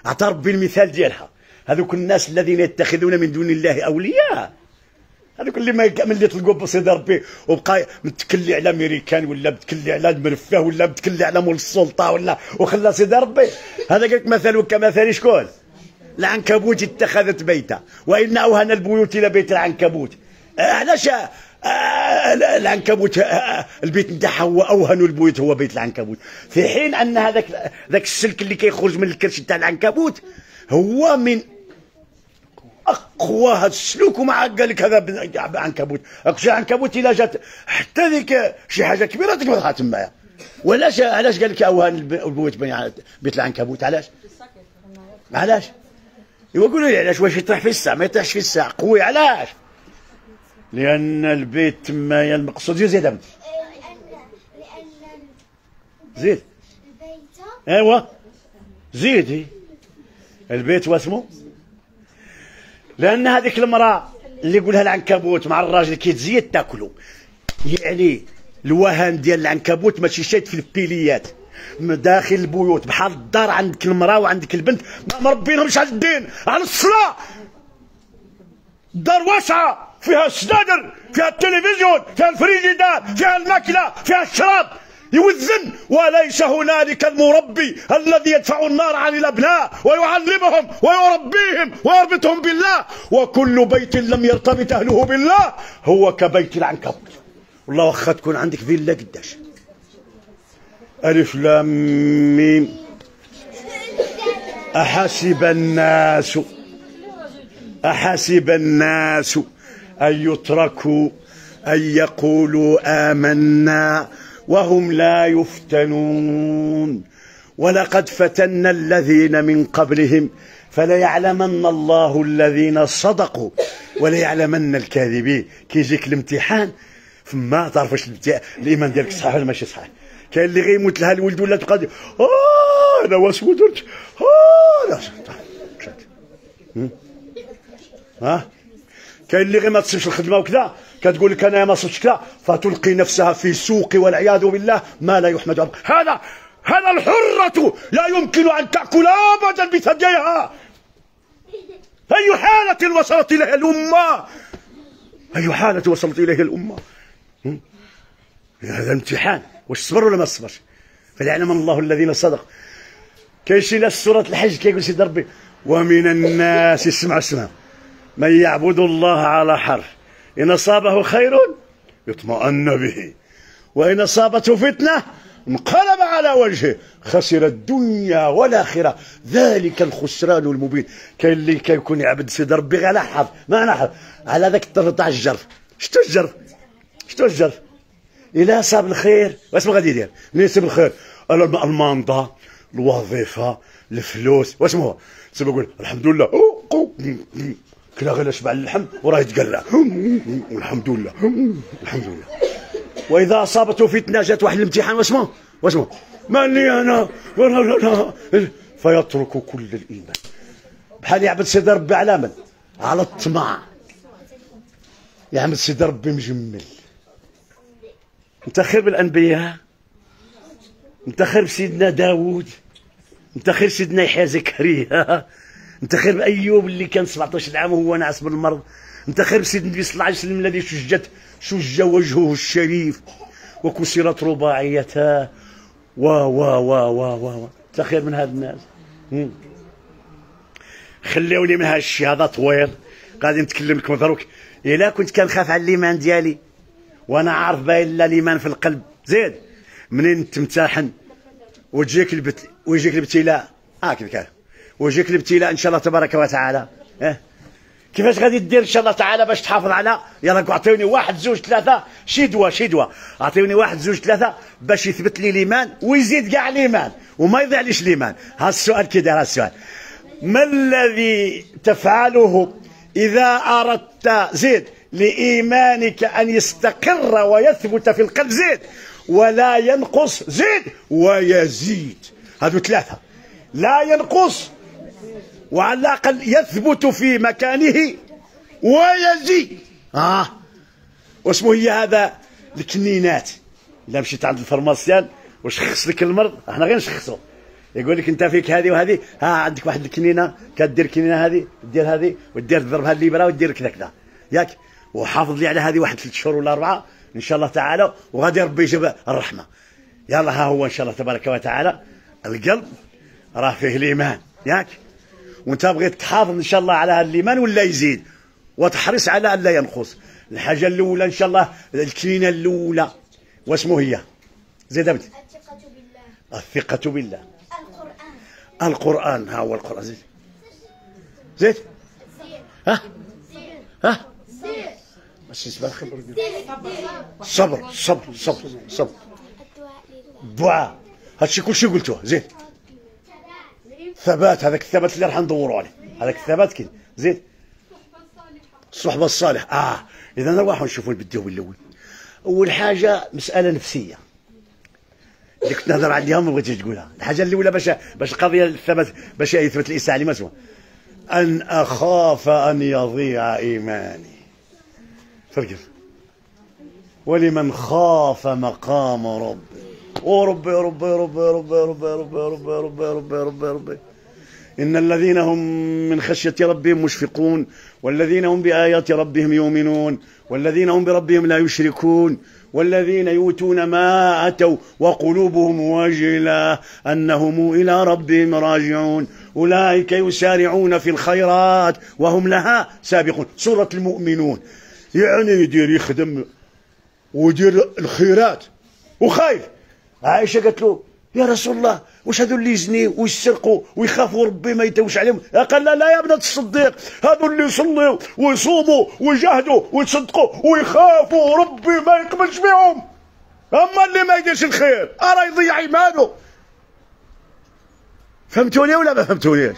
عطى ربي المثال ديالها، هذوك الناس الذين يتخذون من دون الله أولياء، هذوك اللي ما تلقوا بصيد ربي وبقى متكلي على امريكان ولا متكلي على المرفه ولا متكلي على مول السلطه ولا وخلى سيد ربي. هذا قال لك مثل كمثل شكون؟ العنكبوت اتخذت بيتا وان اوهن البيوت لبيت العنكبوت. علاش العنكبوت البيت نتاعها هو اوهن البيوت هو بيت العنكبوت، في حين ان هذاك السلك اللي كيخرج من الكرش نتاع العنكبوت هو من اقوى هذا السلوك. ومع قال لك هذا عنكبوت، اكو شي عنكبوت الا جات حتى ذيك شي حاجه كبيره تكبرها تمايا. علاش قال لك اوهن البيوت بيت العنكبوت؟ علاش؟ ايوا قولوا لي علاش؟ واش يطيح في الساعه ما يطيحش في الساعه قوي؟ علاش؟ لان البيت تمايا المقصود. زيد عمي زيد. ايوا زيدي البيت واسمو، لان هذيك المراه اللي يقولها العنكبوت مع الراجل كي تزيد تاكلو، يعني الوهن ديال العنكبوت ماشي شاد في البيليات داخل البيوت بحال الدار. عندك المراه وعندك البنت ما مربينهمش على الدين على الصلاه، الدار واسعه فيها السنادر فيها التلفزيون فيها الفريجيدار فيها الماكله فيها الشراب يوزن. وليس هنالك المربي الذي يدفع النار عن الابناء ويعلمهم ويربيهم ويربطهم بالله. وكل بيت لم يرتبط اهله بالله هو كبيت العنكبوت. والله واخا تكون عندك فيلا قداش الف لام ميم. احسب الناس ان يتركوا ان يقولوا آمنا وهم لا يفتنون ولقد فتنا الذين من قبلهم فليعلمن الله الذين صدقوا وليعلمن الكاذبين. كيجيك الامتحان فما تعرفش الايمان ديالك صحيح ولا ماشي صحيح. كاين اللي غيموت لها الولد ولا تبقى انا واش درت انا ها. كاين اللي غير ما تصيبش الخدمه وكذا كتقول لك انا ما صرتش كذا فتلقي نفسها في سوق والعياذ بالله ما لا يحمد عبد. هذا الحره لا يمكن ان تاكل ابدا بثديها. اي حاله وصلت اليها الامه، اي حاله وصلت اليها الامه. هذا امتحان واش تصبر ولا ما تصبرش. فليعلم الله الذين صدق. كاين شي ناس سوره الحج كيقول سيدي ربي ومن الناس اسمع من يعبد الله على حرف إن أصابه خير يطمأن به وإن أصابته فتنة انقلب على وجهه خسر الدنيا والآخرة ذلك الخسران المبين. كاين اللي كيكون يعبد سيدي ربي على حرف معنى حرف على ذاك الطرف تاع الجرف. شتو الجرف إلا صاب الخير واسمو غادي يدير من يصيب الخير؟ المنضة الوظيفة الفلوس واسمو هو تسمى يقول الحمد لله كلا غير شبع اللحم وراه يتقلع الحمد لله. واذا اصابته فتنه جات واحد الامتحان واسمه مالي انا فيترك كل الايمان. بحال يعبد سيدي ربي على من؟ على الطمع. يعبد سيدي ربي مجمل. انتخر بالانبياء، انتخر بسيدنا داوود، انتخر بسيدنا يحيى زكريا، انت خير بايوب اللي كان 17 عام وهو ناعس بالمرض، انت خير بسيد النبي صلى الله عليه وسلم الذي شج وجهه الشريف وكسرت رباعيته وا وا وا وا وا انت خير من هاد الناس. خليوني من هاد الشيء هذا طويل غادي نتكلم لكم دروك. الا كنت كنخاف على الايمان ديالي وانا عارف باين الايمان في القلب زيد منين تمتحن ويجيك الابتلاء هاكذا كان ويجيك الابتلاء ان شاء الله تبارك وتعالى. كيفاش غادي دير ان شاء الله تعالى باش تحافظ على؟ يلا اعطيوني واحد زوج ثلاثه شي دواء اعطيوني واحد زوج ثلاثه باش يثبت لي الايمان ويزيد كاع الايمان وما يضيعليش الايمان. ها السؤال كي داير، ها السؤال ما الذي تفعله اذا اردت زيد لايمانك ان يستقر ويثبت في القلب زيد ولا ينقص زيد ويزيد. هذو ثلاثه لا ينقص وعلى الأقل يثبت في مكانه ويزيد. واسمو هي هذا الكنينات. إلا مشيت عند الفرماسيان وشخص لك المرض، احنا غير نشخصو يقول لك انت فيك هذه وهذه، ها عندك واحد الكنينه كدير الكنينه هذه دير هذه ودير تضرب هذه الليبره ودير كذا كذا ياك، وحافظ لي على هذه واحد 3 شهور ولا 4 ان شاء الله تعالى، وغادي ربي يجيب الرحمه. يلا ها هو ان شاء الله تبارك وتعالى، القلب راه فيه الايمان ياك، وانت بغيت تحافظ ان شاء الله على هذا الايمان ولا يزيد، وتحرص على ان لا ينقص. الحاجه الاولى ان شاء الله الكلينه الاولى واسمه هي زيد بنتي الثقه بالله، الثقه بالله، القران، القران، ها هو القران زيد زيد ها ها ماشي سبع خبر الصبر الصبر الصبر الصبر الدعاء، هادشي كلشي قلتوه زيد، ثبات، هذاك الثبات اللي راح ندوروا عليه، هذاك الثبات كاين زيد الصحبه الصالحه. اذا نروحوا نشوفوا البديو الاول. اول حاجه مساله نفسيه اللي كنت نهضر عليها ما بغيتش تقولها. الحاجه الاولى باش القضيه الثبات، باش يثبت الانسان ما سوى ان اخاف ان يضيع ايماني فرقف، ولمن خاف مقام ربي. وربي ربي ربي ربي ربي ربي ربي ربي ربي ربي ربي إن الذين هم من خشية ربهم مشفقون، والذين هم بآيات ربهم يؤمنون، والذين هم بربهم لا يشركون، والذين يؤتون ما أتوا وقلوبهم وجلة أنهم إلى ربهم راجعون، أولئك يسارعون في الخيرات وهم لها سابقون. سورة المؤمنون. يعني يدير يخدم ويدير الخيرات وخايف. عائشة قالت له يا رسول الله واش هذو اللي يزنيوا ويسرقوا ويخافوا ربي ما يتوش عليهم؟ قال لا يا بنت الصديق، هذو اللي يصليوا ويصوموا ويجاهدوا ويصدقوا ويخافوا ربي ما يقبلش بهم، اما اللي ما يديرش الخير راه يضيع ايمانه. فهمتوني ولا ما فهمتونيش؟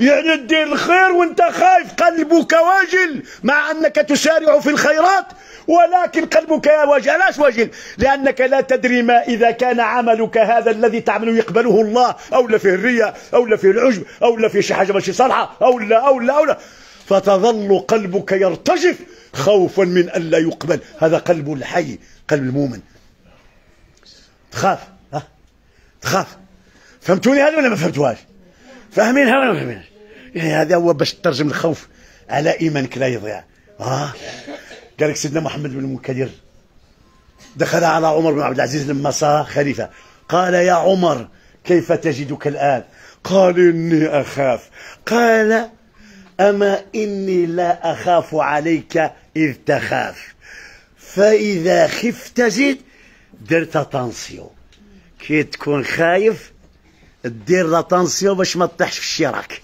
يعني دير الخير وانت خايف، قلبك واجل مع انك تسارع في الخيرات ولكن قلبك يا واجل. علاش واجل؟ لانك لا تدري ما اذا كان عملك هذا الذي تعمله يقبله الله او لا، فيه الرياء او لا، فيه العجب او لا، فيه شي حاجه ماشي صالحه او لا او لا او لا، فتظل قلبك يرتجف خوفا من ان لا يقبل. هذا قلب الحي، قلب المؤمن. تخاف، ها تخاف. فهمتوني هذا ولا ما فهمتوهاش؟ فاهمينها ولا ما فاهمينهاش؟ يعني هذا هو باش تترجم الخوف على ايمانك لا يضيع. قال لك سيدنا محمد بن المنكدر دخل على عمر بن عبد العزيز لما صار خليفه، قال يا عمر كيف تجدك الان؟ قال اني اخاف. قال اما اني لا اخاف عليك اذ تخاف، فاذا خفت زيد درت طانسيو. كي تكون خايف دير لا طانسيو باش ما تطيحش في الشراك.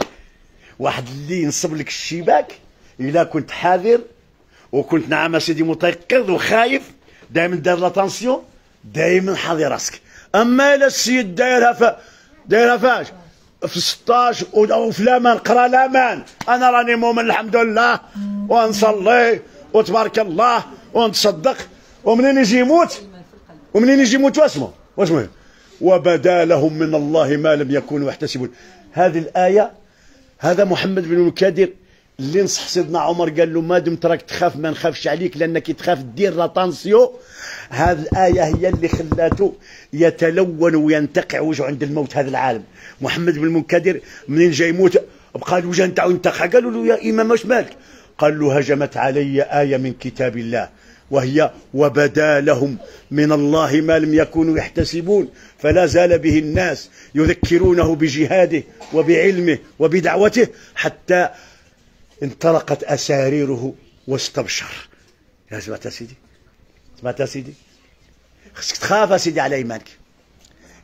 واحد اللي ينصب لك الشباك الا كنت حاذر وكنت نعم سيدي متيقظ وخايف دائما دار لا طانسيو، دائما حاضر راسك. اما الا السيد دايرها فاش في 16 او في لامان، قرا لامان انا راني مؤمن الحمد لله ونصلي وتبارك الله ونتصدق، ومنين يجي يموت واسمه وبدا لهم من الله ما لم يكونوا يحتسبون. هذه الآية هذا محمد بن المنكدر اللي نصح سيدنا عمر قال له ما دمت راك تخاف ما نخافش عليك، لأنك تخاف دير لطانسيو. هذه الآية هي اللي خلاته يتلون وينتقع وجهه عند الموت. هذا العالم محمد بن المنكدر منين جاي يموت بقى الوجه نتاعو ينتقع. قالوا له يا إمام واش مالك؟ قال له هجمت علي آية من كتاب الله وهي وبدا لهم من الله ما لم يكونوا يحتسبون، فلا زال به الناس يذكرونه بجهاده وبعلمه وبدعوته حتى انطلقت أساريره واستبشر. يا سمعت يا سيدي؟ سمعت يا سيدي؟ خصك تخاف يا سيدي على إيمانك.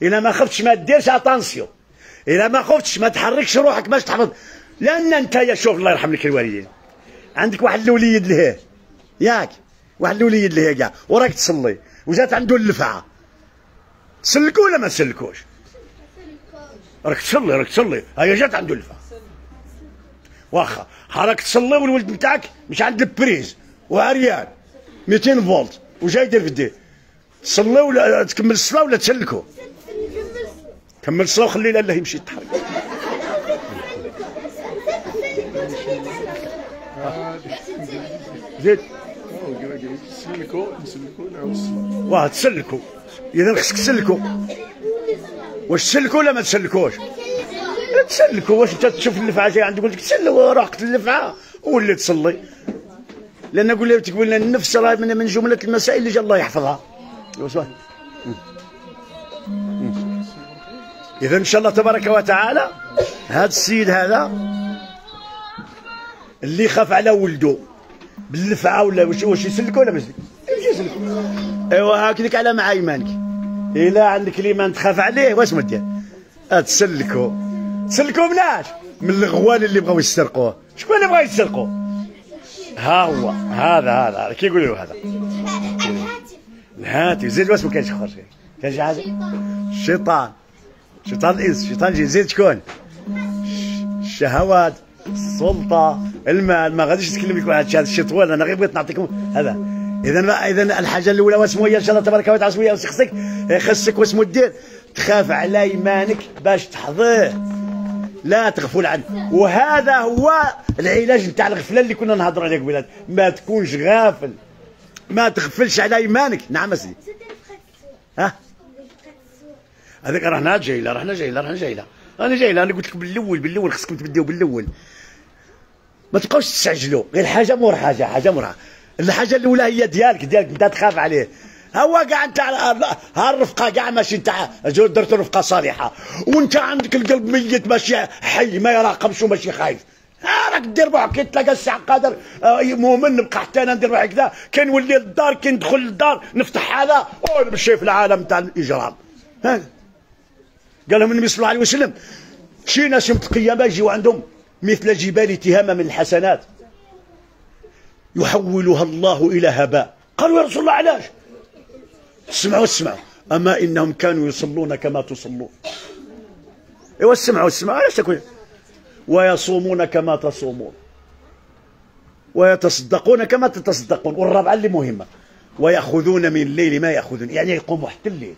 إلا ما خفتش ما ديرش أطونسيون، إلا ما خفتش ما تحركش روحك باش تحفظ، لأن أنت يا شوف الله يرحم لك الوالدين عندك واحد الوليد لهيه ياك، واحد الوليد اللي هي كاع وراك تصلي وجات عنده اللفعه، تسلكو ولا ما تسلكوش؟ راك تصلي هي جات عنده اللفعه، واخا راك تصلي والولد نتاعك مش عند البريز وعريان 200 فولت وجاي يدير في يديه، تصلي ولا تكمل الصلاه ولا تسلكو؟ كمل الصلاه وخلي لاله يمشي يتحرك. زيد تسلكوا نعاود الصلاة. واه تسلكوا، إذا خصك تسلكوا. واش تسلكوا ولا ما تسلكوش؟ تسلكوا. واش انت تشوف اللفعه جايه عندك قلت لك تسل وراقت اللفعه وولي تصلي؟ لان قلت لنا النفس راه من جمله المسائل اللي جا الله يحفظها. اذا ان شاء الله تبارك وتعالى هذا السيد هذا اللي خاف على ولده باللفعه ولا واش يسلك ولا ما يسلك؟ يمشي يسلك. ايوا هكذاك على مع ايمانك. الا عندك الايمان تخاف عليه واش ما دير؟ تسلكوا. تسلكوا مناش؟ من الغوال اللي بغاو يسرقوه. شكون اللي بغا يسرقوه؟ ها هو هذا كي يقولوا هذا الهاتف زيد واش ما كانش خرج كان شي حاجه. الشيطان الانس الشيطان جي زيد شكون؟ الشهوات السلطه المال. ما غاديش نتكلم لكم على هذا الشيء طوال، انا غير بغيت نعطيكم هذا. اذا الحاجه الاولى واسمو هي ان شاء الله تبارك وتعالى شويه خصك واسمو دير تخاف على ايمانك باش تحضيه لا تغفل عنه. وهذا هو العلاج نتاع الغفله اللي كنا نهضروا عليه قبيلات. ما تكونش غافل، ما تغفلش على ايمانك. نعم اسيدي. ها هذيك رحنا جايله. انا قلت لك بالاول خصكم تبداو بالاول، ما تبقاوش تستعجلوا. غير حاجه مور حاجه، حاجه مور حاجه. الحاجه الاولى هي ديالك انت تخاف عليه. هو كاع نتاع ها الرفقه كاع ماشي نتاع درتو رفقه صالحه وانت عندك القلب ميت ماشي حي ما يراقبش وماشي خايف. راك دير بوحك كي تلاقى الساعه قادر مؤمن نبقى حتى انا ندير بوحي كذا. كنولي للدار كندخل للدار نفتح هذا ونمشي في العالم تاع الاجرام. قال لهم النبي صلى الله عليه وسلم شي ناس يوم القيامه يجيو عندهم مثل جبال تهامه من الحسنات يحولها الله الى هباء. قالوا يا رسول الله علاش؟ اسمعوا اما انهم كانوا يصلون كما تصلون. ايوا اسمعوا علاش تكون ويصومون كما تصومون ويتصدقون كما تتصدقون. والرابعه اللي مهمه وياخذون من الليل ما ياخذون، يعني يقوموا حتى الليل.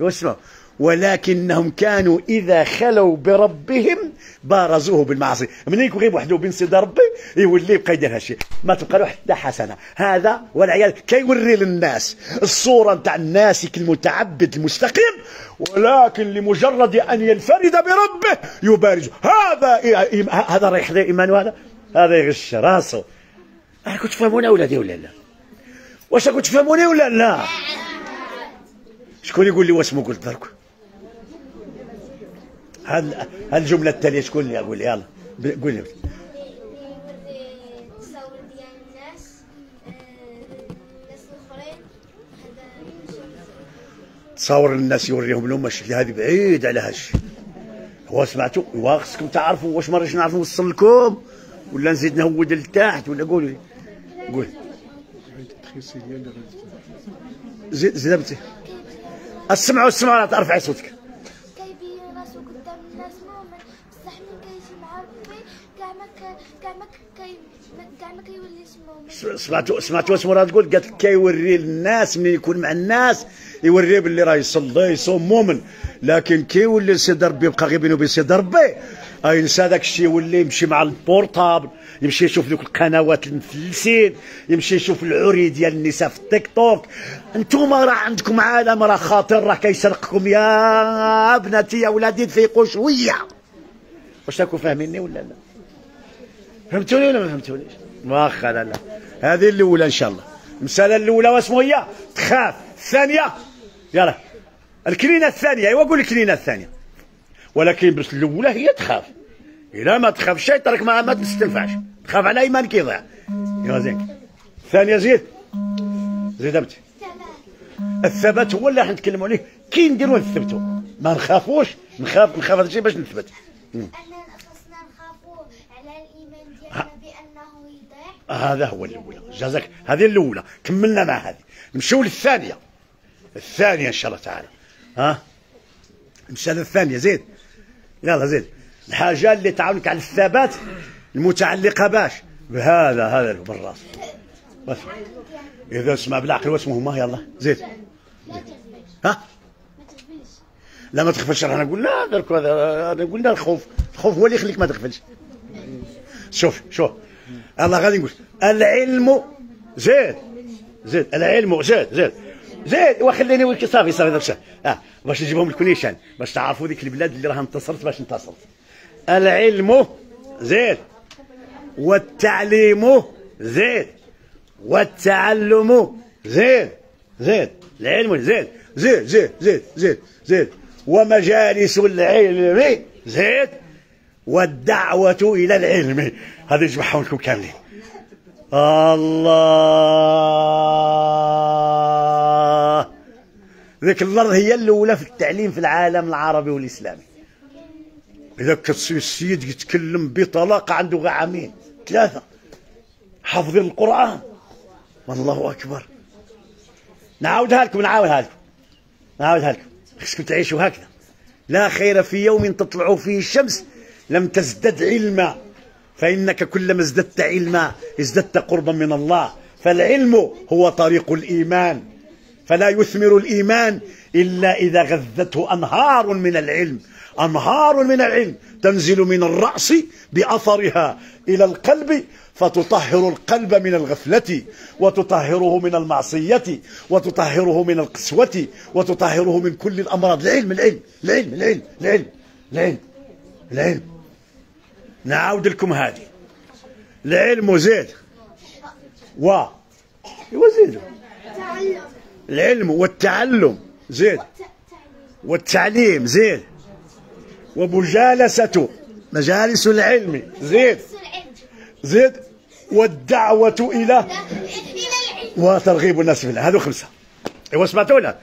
ايوا اسمعوا ولكنهم كانوا اذا خلوا بربهم بارزوه بالمعاصي. منين يكون غير وحده بينصد ربي يولي يبقى يدير هالشيء ما تبقى له حتى حسنه. هذا والعياذ كيوري للناس الصوره نتاع الناسك المتعبد المستقيم، ولكن لمجرد ان ينفرد بربه يبارزه. هذا راه يحضر ايمان هذا يغش راسه. راكم تفهموني اولادي ولا لا؟ واش راكم تفهموني ولا لا؟ شكون يقول لي واسمو قلت درك؟ هاد الجملة التالية شكون اللي يقول لي؟ يلا قول لي. التصاور ديال الناس الآخرين تصاور الناس يوريهم لهم الشكل هذه بعيد على هالشيء. هو سمعتوا هو خصكم تعرفوا. واش ما رانيش نعرف نوصل لكم ولا نزيد نهود لتحت ولا قولوا لي. قول زيد بنتي اسمعوا راه ترفعي صوتك. كيبين راسو قدام الناس مؤمن بصح ملي كيجي مع ربي كاع ما كيوليش مؤمن. سمعتوا واش مراد تقول؟ قالت لك كيوري للناس ملي يكون مع الناس يوري باللي راه يصلي يصوم مؤمن، لكن كيولي لسيدي ربي يبقى غير بينه وبين سيدي ربي ينسى داك الشيء. يولي يمشي مع البورطابل، يمشي يشوف ذوك القنوات المفلسين، يمشي يشوف العري ديال النساء في التيك توك. انتم راه عندكم عالم راه خاطر راه كيسرقكم يا بناتي يا ولادي تفيقوا شويه. واش راكم فاهميني ولا لا؟ فهمتوني ولا ما فهمتونيش؟ واخا لا هذه الاولى ان شاء الله. المساله الاولى واسمو هي تخاف. الثانيه يلا الكلينه الثانيه. ايوا قول الكلينه الثانيه. ولكن بس الاولى هي تخاف. الا ما تخافش تراك ما تستنفعش. تخاف على ايمانك يضيع. يا زين الثانيه زيد بنتي. الثبات هو اللي راح نتكلموا عليه كي نديروه نثبتوا. ما نخافوش، نخاف هذا الشيء باش نثبت. انا خصنا نخافوا على الايمان ديالنا بانه يضيع. هذا هو الاولى. جازاك هذه الاولى كملنا مع هذه نمشيو للثانيه. الثانيه ان شاء الله تعالى. ها المسألة الثانية زيد. يلا زيد. الحاجة اللي تعاونك على الثبات المتعلقة باش بهذا اللي بالراس. إذا اسمع بالعقل واسمه هما. يلا زيد. ها؟ لا ما تغفلش. رانا قلنا درك هذا قلنا الخوف. الخوف هو اللي يخليك ما تغفلش. شوف يلا غادي نقول العلم زيد. العلم زيد. زيد وخليني ويك صافي صافي دابا باش نجيبهم لكم نيشان باش تعرفوا ديك البلاد اللي راها انتصرت باش انتصرت. العلم زيد والتعليم زيد والتعلم زيد زيد العلم زيد زيد زيد زيد زيد زيد ومجالس العلم زيد والدعوة إلى العلم. هذا يجمعهم لكم كاملين. الله ذيك الأرض هي الأولى في التعليم في العالم العربي والإسلامي. إذا كتسي السيد يتكلم بطلاقة عنده غير عامين ثلاثة حافظين القرآن. والله أكبر. نعاودها لكم نعاودها لكم خصكم تعيشوا هكذا. لا خير في يوم تطلع فيه الشمس لم تزدد علما فإنك كلما ازددت علما ازددت قربا من الله. فالعلم هو طريق الإيمان، فلا يثمر الإيمان إلا إذا غذته أنهار من العلم. أنهار من العلم تنزل من الرأس بأثرها إلى القلب فتطهر القلب من الغفلة وتطهره من المعصية وتطهره من القسوة وتطهره من كل الأمراض. العلم العلم العلم العلم العلم العلم العلم. نعاود لكم هذه. العلم زيد و زيد العلم والتعلم زيد والتعليم زيد ومجالسة مجالس العلم زيد زيد والدعوة إلى وترغيب الناس في الله. هذو خمسة. إوا سمعتونا؟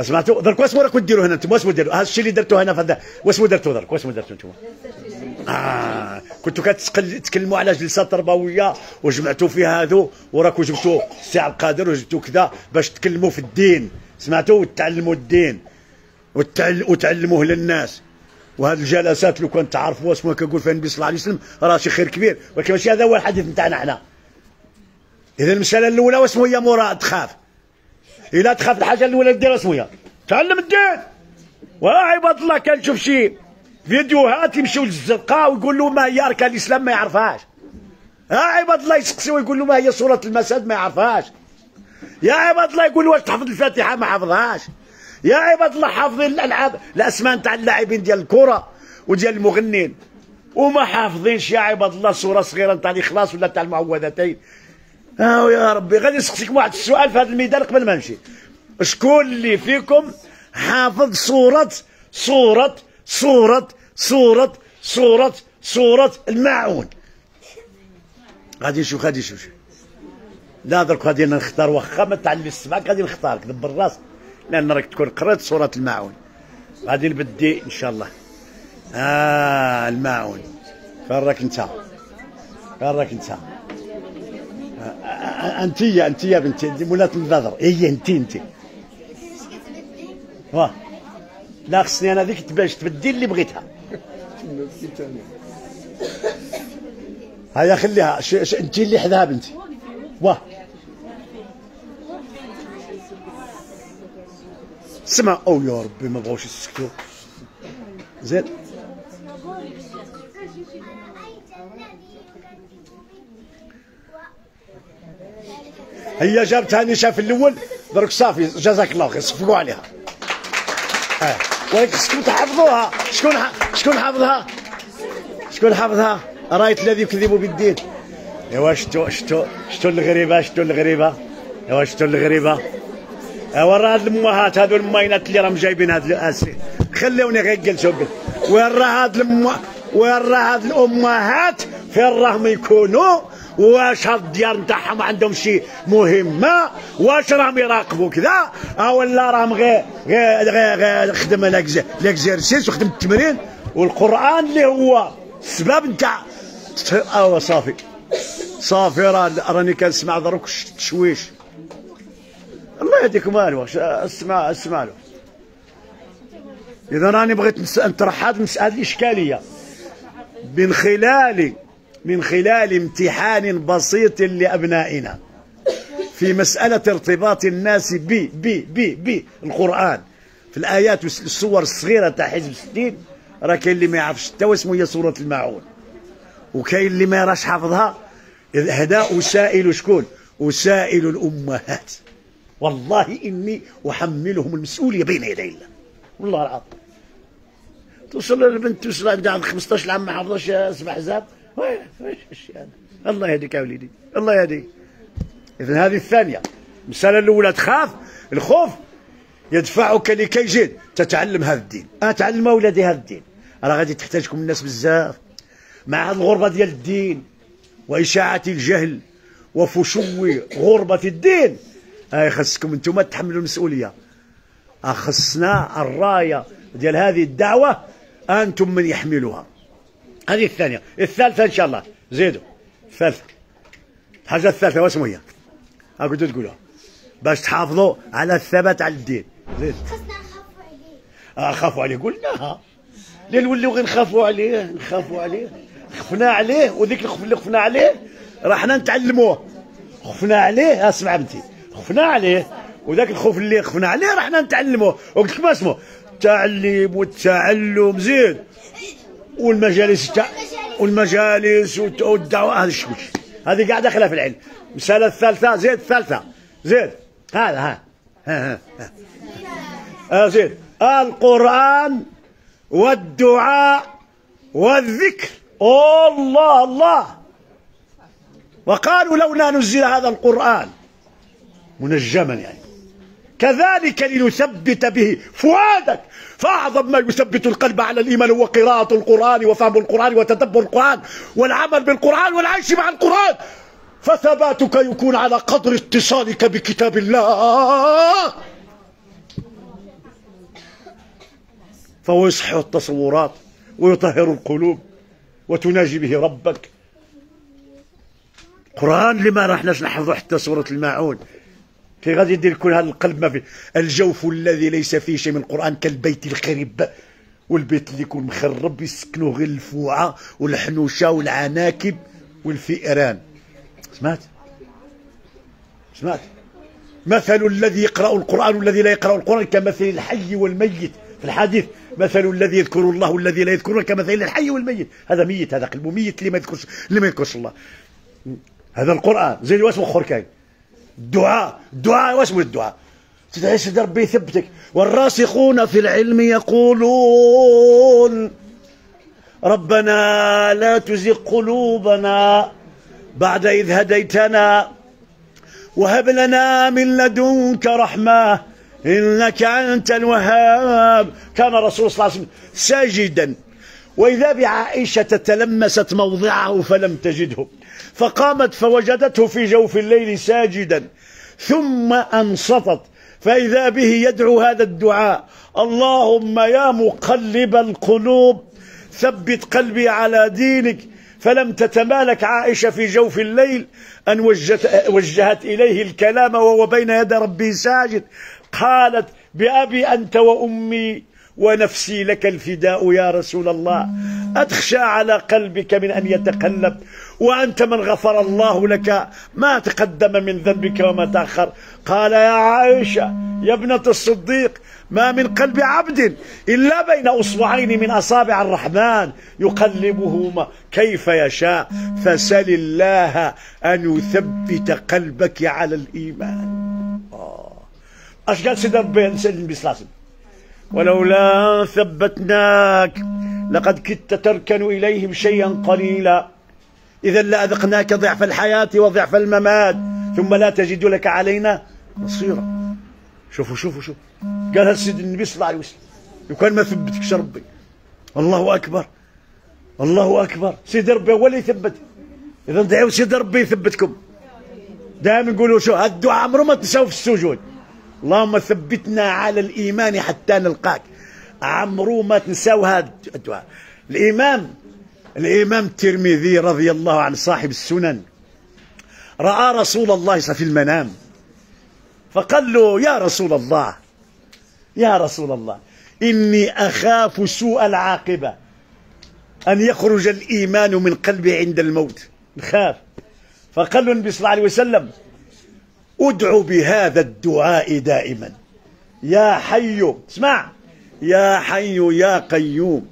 سمعتوا درك واسمو راكم ديروا هنا انتم واسمو ديروا هذا الشيء اللي درتوه هنا فدا واسمو درتوه درك واسمو درتوه انتم؟ كنتوا كتتكلموا على جلسات تربويه وجمعتوا فيها هذو وراكم جبتوا السي عبد القادر وجبتوا كذا باش تتكلموا في الدين. سمعتوا وتعلموا الدين وتعلموه للناس. وهذه الجلسات لو كان تعرفوا اسمها كيقول فيها النبي صلى الله عليه وسلم راه شي خير كبير، ولكن ماشي هذا هو الحديث نتاعنا حنا. اذا المساله الاولى واسمو هي مورا تخاف. إلا تخاف الحاجة الأولى ديرها شوية، تعلم الدين. وعباد الله كان تشوف شي فيديوهات يمشيو للزرقاء ويقول له ما هي أركان الإسلام ما يعرفهاش. يا عباد الله يسقسيو ويقول له ما هي سورة المسد ما يعرفهاش. يا عباد الله يقول له واش تحفظ الفاتحة ما حافظهاش. يا عباد الله حافظين الألعاب الأسماء نتاع اللاعبين ديال الكرة وديال المغنين وما حافظينش يا عباد الله سورة صغيرة نتاع الإخلاص ولا نتاع المعوذتين. أو يا ربي غادي نسقسيكم واحد السؤال في هذا الميدان قبل ما نمشي. شكون اللي فيكم حافظ صورة الماعون؟ غادي نشوف لا درك غادي نختار واخا ما تعليش سمعك غادي نختار دبر راسك لأن راك تكون قريت صورة الماعون. غادي نبدي إن شاء الله. الماعون فين راك أنت؟ انت يا بنتي مولات النظر هي انت واه لا خصني انا هذيك باش تبدي اللي بغيتها. هيا خليها انت اللي حداها بنتي واه سمع. او يا ربي ما بغاوش يسكتوا زين. هي جابتها نيشان في الاول درك صافي جزاك الله خير صفقوا عليها. ولكن خصكم تحفظوها. شكون حافظها؟ رايت الذي يكذب بالدين. ايوا شتو الغريبه ايوا راه هاد الامهات هادو الماينات اللي راهم جايبين هاد الاسئله خليوني غير نجلسوا. وين راه هاد الامهات فين راهم يكونوا؟ واش هاد الديار نتاعهم عندهم شي مهمه؟ واش راهم يراقبوا كذا ولا راهم غير خدم ليكزيرسيس وخدم التمرين والقران اللي هو السبب نتاع صافي راني كنسمع دروك التشويش. الله يهديك مالو اسمع له. اذا راني بغيت نطرح هاد الاشكاليه من خلال امتحان بسيط لأبنائنا في مسألة ارتباط الناس بالقرآن في الآيات والصور الصغيرة تاع حزب 60. راه كاين اللي ما يعرفش حتى واسمو هي سورة الماعون وكاين اللي ما يراش حافظها. هذا أسائل شكون؟ أسائل الأمهات. والله إني أحملهم المسؤولية بين يدي الله، والله العظيم. توصل البنت توصل عندها 15 عام ما حفظش 7 أحزاب، واش الشيء هذا؟ الله يهديك يا وليدي، الله يهديك. إذن هذه الثانية، المسألة الأولى تخاف، الخوف يدفعك لكي جد تتعلم هذا الدين. أنا تعلم أولادي هذا الدين، راه غادي تحتاجكم الناس بزاف مع هذه الغربة ديال الدين وإشاعة الجهل وفشو غربة الدين. خصكم انتم تحملوا المسؤولية. خصنا الراية ديال هذه الدعوة أنتم من يحملوها. هذه الثانية. الثالثة إن شاء الله زيدوا. الثالثة الحاجة الثالثة واسمو هي؟ هاكدو تقولوها باش تحافظوا على الثبات على الدين. زيد. خصنا نخافوا عليه. خافوا عليه قلناها. ليه نوليو غير نخافوا عليه نخافوا عليه. خفنا عليه وذيك الخوف اللي خفنا عليه راه حنا نتعلموه. خفنا عليه اسمع بنتي. خفنا عليه وذاك الخوف اللي خفنا عليه راه حنا نتعلموه. وقلت لك ما اسمه التعليم والتعلم زيد والمجالس والمجالس والدعوه. هذا الشكل هذه قاعده خلاف العلم. المساله الثالثه زيد الثالثه زيد هذا ها زيد القران والدعاء والذكر. الله الله. وقالوا لولا نزل هذا القران منجما يعني كذلك لنثبت به فؤادك. فأعظم ما يثبت القلب على الإيمان هو قراءة القرآن وفهم القرآن وتدبر القرآن والعمل بالقرآن والعيش مع القرآن. فثباتك يكون على قدر اتصالك بكتاب الله. فهو يصحح التصورات ويطهر القلوب وتناجي به ربك. القرآن لما رحناش نحفظوا حتى سورة الماعون في غادي يدير كل هذا القلب ما فيه. الجوف الذي ليس فيه شيء من القرآن كالبيت الخرب. والبيت اللي يكون مخرب يسكنوه غير الفوعة والحنوشة والعناكب والفئران. سمعت؟ سمعت؟ مثل الذي يقرأ القرآن والذي لا يقرأ القرآن كمثل الحي والميت. في الحديث مثل الذي يذكر الله والذي لا يذكره كمثل الحي والميت. هذا ميت هذا قلبه ميت اللي ما يذكرش الله. هذا القرآن زي الواس وخركاي. الدعاء الدعاء واسمه الدعاء تتعيش ربي يثبتك. والراسخون في العلم يقولون ربنا لا تزغ قلوبنا بعد إذ هديتنا وهب لنا من لدنك رحمة إنك أنت الوهاب. كان رسول الله صلى الله عليه وسلم ساجدا وإذا بعائشة تلمست موضعه فلم تجده فقامت فوجدته في جوف الليل ساجدا ثم أنصتت فإذا به يدعو هذا الدعاء اللهم يا مقلب القلوب ثبت قلبي على دينك. فلم تتمالك عائشة في جوف الليل أن وجهت إليه الكلام وهو بين يدي ربي ساجد. قالت بأبي أنت وأمي ونفسي لك الفداء يا رسول الله أتخشى على قلبك من أن يتقلب وأنت من غفر الله لك ما تقدم من ذنبك وما تأخر. قال يا عائشة يا ابنة الصديق ما من قلب عبد إلا بين أصبعين من أصابع الرحمن يقلبهما كيف يشاء. فسل الله أن يثبت قلبك على الإيمان. أش قال سيدنا ربي النبي صلى الله عليه وسلم ولولا ثبتناك لقد كدت تركن إليهم شيئا قليلا. إذا لأذقناك ضعف الحياة وضعف الممات ثم لا تجد لك علينا نصيرا. شوفوا شوفوا شوفوا قالها السيد النبي صلى الله عليه وسلم. لو كان ما ثبتكش ربي. الله أكبر الله أكبر. سيد ربي هو اللي يثبت. إذا دعوا سيد ربي يثبتكم. دائما نقولوا شو هاد الدعاء عمره ما تنساوه في السجود. اللهم ثبتنا على الإيمان حتى نلقاك. عمرو ما تنساو هذا الدعاء. الإمام الترمذي رضي الله عنه صاحب السنن رأى رسول الله في المنام فقال له يا رسول الله يا رسول الله إني أخاف سوء العاقبة أن يخرج الإيمان من قلبي عند الموت. نخاف. فقال له النبي صلى الله عليه وسلم ادعو بهذا الدعاء دائما يا حي اسمع يا حي يا قيوم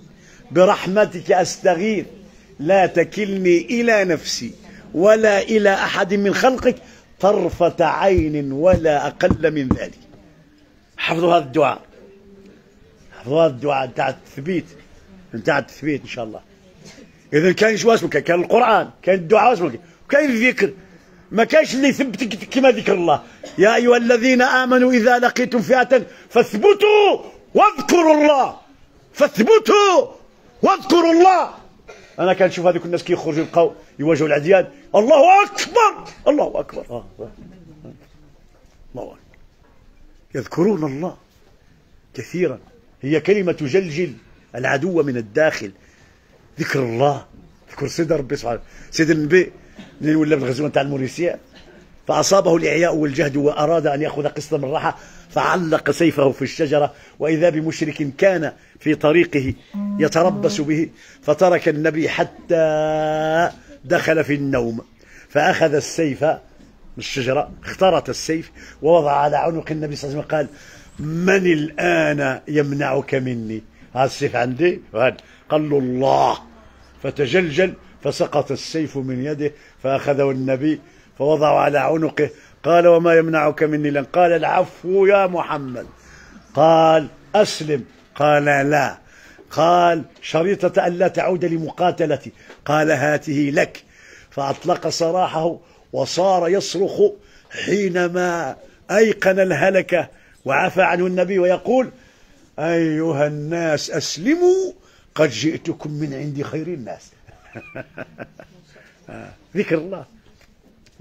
برحمتك أستغيث لا تكلني إلى نفسي ولا إلى أحد من خلقك طرفة عين ولا أقل من ذلك. حفظوا هذا الدعاء، حفظوا هذا الدعاء نتاع التثبيت، نتاع التثبيت إن شاء الله. إذا كاين شو اسمه، كاين القرآن، كاين الدعاء اسمه، كاين الذكر. ما كاينش اللي يثبتك كما ذكر الله. يا أيها الذين آمنوا إذا لقيتم فئة فاثبتوا واذكروا الله، فاثبتوا واذكروا الله. أنا كنشوف هذوك الناس كي يخرجوا يلقاو يواجهوا العديان، الله أكبر الله أكبر الله أكبر. يذكرون الله كثيرا، هي كلمة تجلجل العدو من الداخل. ذكر الله، ذكر سيد ربي سبحانه. سيد النبي منين ولا في الغزوة نتاع الموريسية فأصابه الإعياء والجهد وأراد أن يأخذ قسطا من راحة فعلق سيفه في الشجرة وإذا بمشرك كان في طريقه يتربص به فترك النبي حتى دخل في النوم فأخذ السيف من الشجرة، اخترت السيف ووضع على عنق النبي صلى الله عليه وسلم قال من الآن يمنعك مني؟ هذا السيف عندي وهذا، قال له الله، فتجلجل فسقط السيف من يده فأخذه النبي فوضعه على عنقه قال وما يمنعك مني؟ لأن قال العفو يا محمد، قال أسلم، قال لا، قال شريطة ألا تعود لمقاتلتي، قال هاته لك، فأطلق سراحه وصار يصرخ حينما أيقن الهلكة وعفى عنه النبي ويقول أيها الناس أسلموا قد جئتكم من عندي خير الناس. ذكر الله،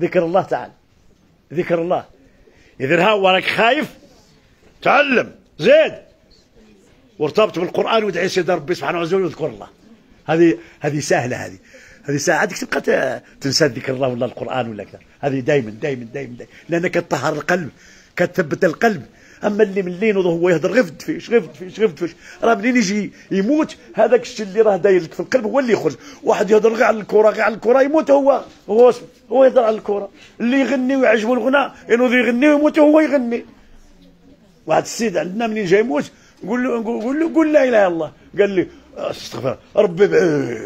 ذكر الله تعالى، ذكر الله. إذا ها وراك خايف تعلم زيد وارتبط بالقرآن وادعي سيدي ربي سبحانه وتعالى واذكر الله. هذه سهلة، هذه ساعة تبقى تنسى ذكر الله ولا القرآن ولا كذا. هذه دائما دائما دائما لأنك تطهر القلب، كتثبت القلب. اما اللي من لين هو يهضر غير فدفيش غير فدفيش غير فدفيش، راه منين يجي يموت هذاك الشيء اللي راه داير لك في القلب هو اللي يخرج. واحد يهضر غير على الكره غير على الكره يموت هو يهضر على الكره. اللي يغني ويعجبو الغناء ينوض يغني ويموت هو يغني. واحد السيد عندنا منين جاي يموت قول له لا اله الا الله، قال لي استغفر ربي بعيد.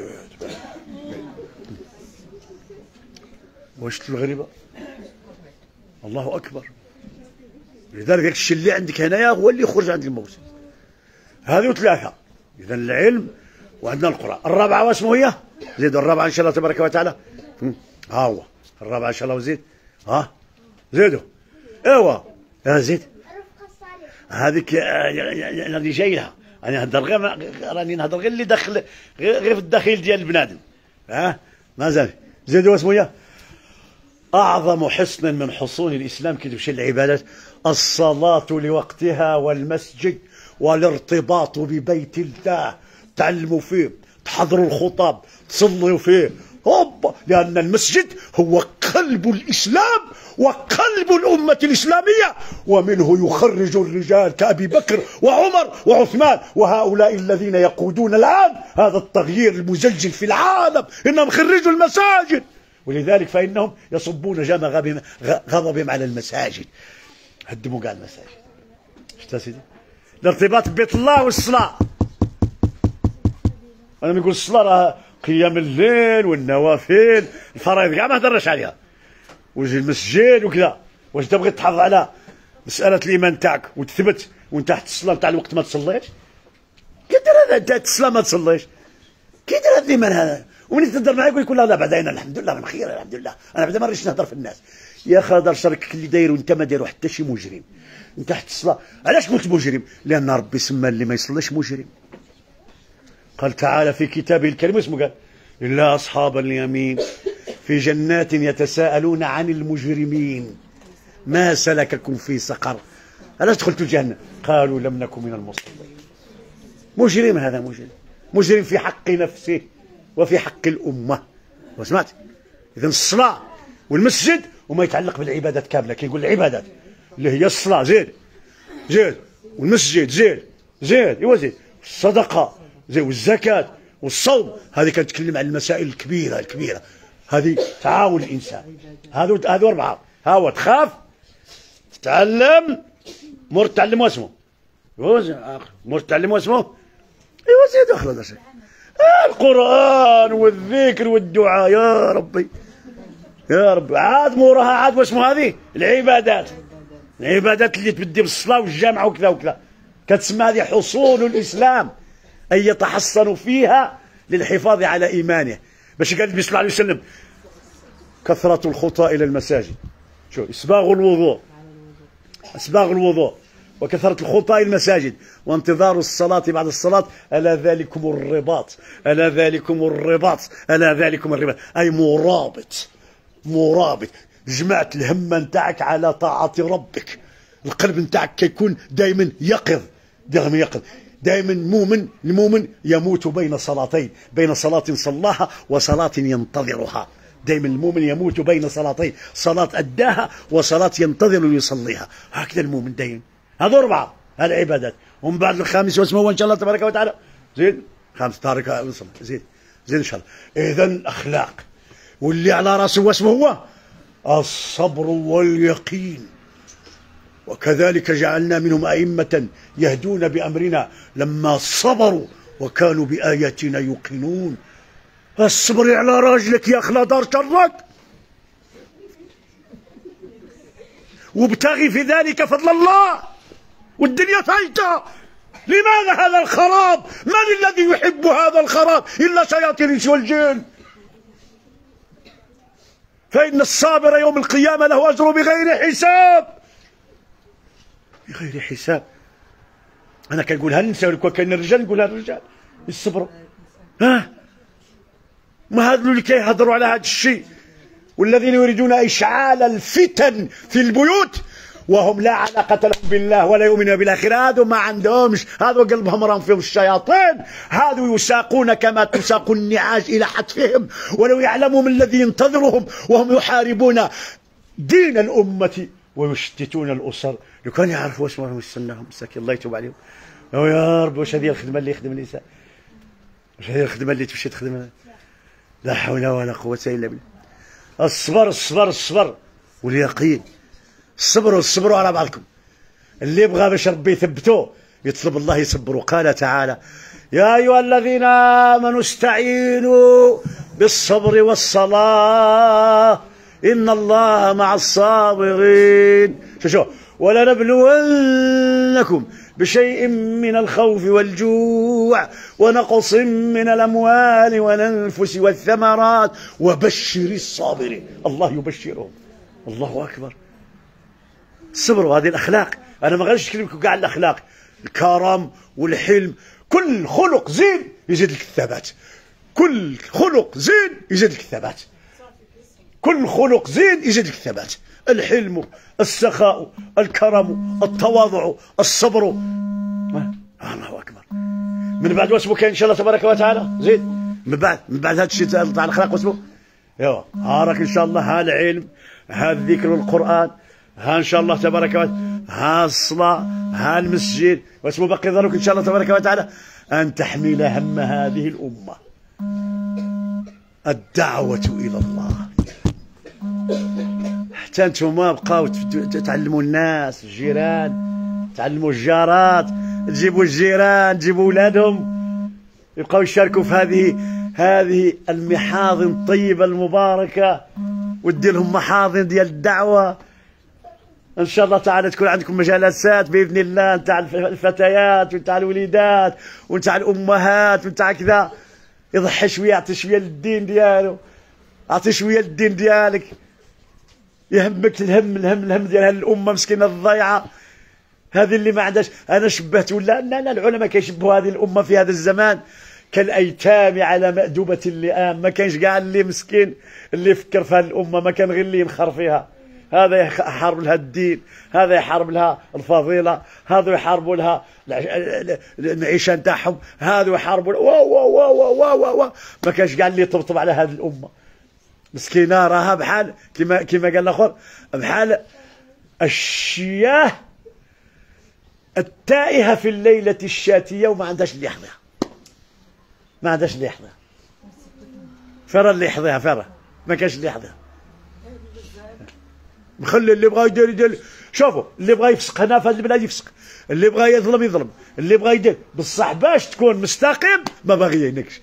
واش الغريبه؟ الله اكبر. لذلك الشيء اللي عندك هنايا هو اللي يخرج عند الموت. هذه ثلاثة، إذا العلم وعندنا القرآن. الرابعة واسمه هي؟ زيد الرابعة إن شاء الله تبارك وتعالى. ها هو الرابعة إن شاء الله وزيد. ها زيدوا. إيوا زيد. هذيك يعني جاي لها، أنا نهضر غير راني نهضر غير اللي داخل غير في الداخل ديال البنادم. ها مازال زيد واسمه هي؟ أعظم حصن من حصون الإسلام كي تمشي للعبادات الصلاة لوقتها والمسجد والارتباط ببيت الله، تعلموا فيه، تحضروا الخطاب، تصلوا فيه، لأن المسجد هو قلب الإسلام وقلب الأمة الإسلامية، ومنه يخرج الرجال كأبي بكر وعمر وعثمان، وهؤلاء الذين يقودون الآن هذا التغيير المزلزل في العالم إنهم خرجوا المساجد، ولذلك فإنهم يصبون جام غضبهم على المساجد. هدموا كاع المساجد. شتا سيدي؟ الارتباط ببيت الله والصلاة. أنا نقول الصلاة راه قيام الليل والنوافل، الفرائض كاع ما هدرناش عليها. وجه المسجد وكذا، واش أنت بغيت تحافظ على مسألة الإيمان تاعك وتثبت وأنت تحت الصلاة تاع الوقت ما تصليش؟ كي دير هذا أنت تحت الصلاة ما تصليش؟ كي دير هذا الإيمان هذا؟ ومن تهضر معاك ويقول لا بعدين الحمد لله من خير الحمد لله، أنا بعدا ما ريتش نهضر في الناس. يا خاطر شركك اللي داير وانت ما دايرو حتى شي مجرم. انت تحت الصلاة، علاش قلت مجرم؟ لأن ربي سمى اللي ما يصليش مجرم. قال تعالى في كتابه الكريم اسمه قال إلا أصحاب اليمين في جنات يتساءلون عن المجرمين ما سلككم في سقر؟ علاش دخلتوا جهنم؟ قالوا لم نكن من المصلين. مجرم هذا، مجرم، مجرم في حق نفسه وفي حق الأمة. وسمعت؟ إذا الصلاة والمسجد وما يتعلق بالعبادات كاملة، كيقول العبادات اللي هي الصلاة زيد والمسجد زيد ايوا زيد، الصدقة زيد والزكاة والصوم، هذه كنتكلم على المسائل الكبيرة الكبيرة، هذه تعاون الإنسان. هذو أربعة، ها هو تخاف، تتعلم، مور تعلم واسمه، مور تعلم واسمه، ايوا زيد أخلص القرآن والذكر والدعاء. يا ربي يا رب. عاد موراها عاد واش هذه العبادات، العبادات اللي تبدي بالصلاه والجامعه وكذا وكذا، كتسمى هذه حصول الاسلام، ان يتحصن فيها للحفاظ على ايمانه. باش قال النبي صلى الله عليه وسلم كثرة الخطى الى المساجد، شوف اسباغ الوضوء، اسباغ الوضوء وكثرة الخطى الى المساجد وانتظار الصلاة بعد الصلاة، الا ذلكم الرباط، الا ذلكم الرباط، الا ذلكم الرباط، اي مرابط، مرابط، جمعت الهمة نتاعك على طاعة ربك، القلب نتاعك كيكون دائما يقظ، دائما يقظ، دائما مؤمن، المؤمن يموت بين صلاتين، بين صلاة صلاها وصلاة ينتظرها، دائما المؤمن يموت بين صلاتين، صلاة أداها وصلاة ينتظر ليصليها، هكذا المؤمن دائما. هذو أربعة العبادات، ومن بعد الخامس واسمه هو إن شاء الله تبارك وتعالى، زين، خامس تبارك زين، زين إن شاء الله. إذا الأخلاق واللي على راسه واسمه هو الصبر واليقين. وكذلك جعلنا منهم أئمة يهدون بأمرنا لما صبروا وكانوا بآياتنا يوقنون. الصبر على راجلك يا أخلا دار شرك، وابتغي في ذلك فضل الله والدنيا فايتة. لماذا هذا الخراب؟ من الذي يحب هذا الخراب إلا شياطين الإنس والجن؟ فإن الصابر يوم القيامة له أجر بغير حساب، بغير حساب. أنا كنقولها للنساء وكاين الرجال، نقولها للرجال يصبروا. ها ما هذو اللي كيهضروا على هذا الشيء، والذين يريدون إشعال الفتن في البيوت وهم لا علاقة لهم بالله ولا يؤمنون بالآخرة، هذو ما عندهمش، هذو قلبهم راهم فيهم الشياطين، هذو يساقون كما تساق النعاج إلى حتفهم، ولو يعلموا من الذي ينتظرهم وهم يحاربون دين الأمة ويشتتون الأسر، لو كانوا يعرفوا اسمهم ويستناهم مساكين الله يتوب عليهم. يا رب واش هذه الخدمة اللي يخدم الإنسان؟ واش هذه الخدمة اللي تمشي تخدمها؟ لا حول ولا قوة إلا بالله. الصبر الصبر الصبر واليقين. صبروا صبروا على بعضكم. اللي بغى باش ربي يثبتوه يطلب الله يصبره. قال تعالى: يا أيها الذين آمنوا استعينوا بالصبر والصلاة إن الله مع الصابرين. شو ولنبلونكم بشيء من الخوف والجوع ونقص من الأموال والأنفس والثمرات وبشر الصابرين. الله يبشرهم. الله أكبر. صبروا، هذه الأخلاق. أنا ما غاديش نكلمكم كاع على الأخلاق، الكرم والحلم، كل خلق زين يزيد لك الثبات، كل خلق زين يزيد لك الثبات، كل خلق زين يزيد لك الثبات، الحلم، السخاء، الكرم، التواضع، الصبر. الله اكبر. من بعد واسمو كاين ان شاء الله تبارك وتعالى زين، من بعد هذا الشيء تاع الاخلاق واسمو ايوا ها راك ان شاء الله، ها العلم، ها الذكر والقران، ها ان شاء الله تبارك وتعالى، ها الصلاه، ها المسجد، واسمو باقي ضرورك ان شاء الله تبارك وتعالى ان تحمل هم هذه الامه الدعوه الى الله. حتى انتوما بقاو تعلموا الناس، الجيران، تعلموا الجارات، تجيبوا الجيران، تجيبوا ولادهم يبقاو يشاركوا في هذه المحاضن الطيبه المباركه، ودير لهم محاضن ديال الدعوه. ان شاء الله تعالى تكون عندكم مجالسات باذن الله نتاع الفتيات ونتاع الوليدات ونتاع الامهات ونتاع كذا. يضحي شويه، يعطي شويه للدين ديالو، اعطي شويه للدين ديالك، يهمك الهم الهم الهم ديال هذه الامه مسكينه الضيعه، هذه اللي ما عندهاش. انا شبهت ولا لا، العلماء كيشبهوا هذه الامه في هذا الزمان كالايتام على مأدبه اللئام. ما كانش كاع اللي مسكين اللي فكر في هذه الامه، ما كان غير اللي ينخر فيها، هذا يحارب لها الدين، هذا يحارب لها الفضيله، هذا يحاربوا لها المعيشه نتاعهم، هذا يحاربوا واو واو واو واو واو. ما كانش كاع اللي يطبطب على هذه الامه مسكينه، راها بحال كيما قال الاخر، بحال الشياه التائهه في الليله الشاتيه وما عندهاش اللي يحظيها، ما عندهاش اللي يحظيها. فرا اللي يحظيها، فرا ما كانش اللي يحظيها. مخلي اللي بغا يدير يدير. شوفوا اللي بغا يفسق هنا في هذا البلاد يفسق، اللي بغا يظلم يظلم، اللي بغا يدير، بصح باش تكون مستقيم ما باغيينكش.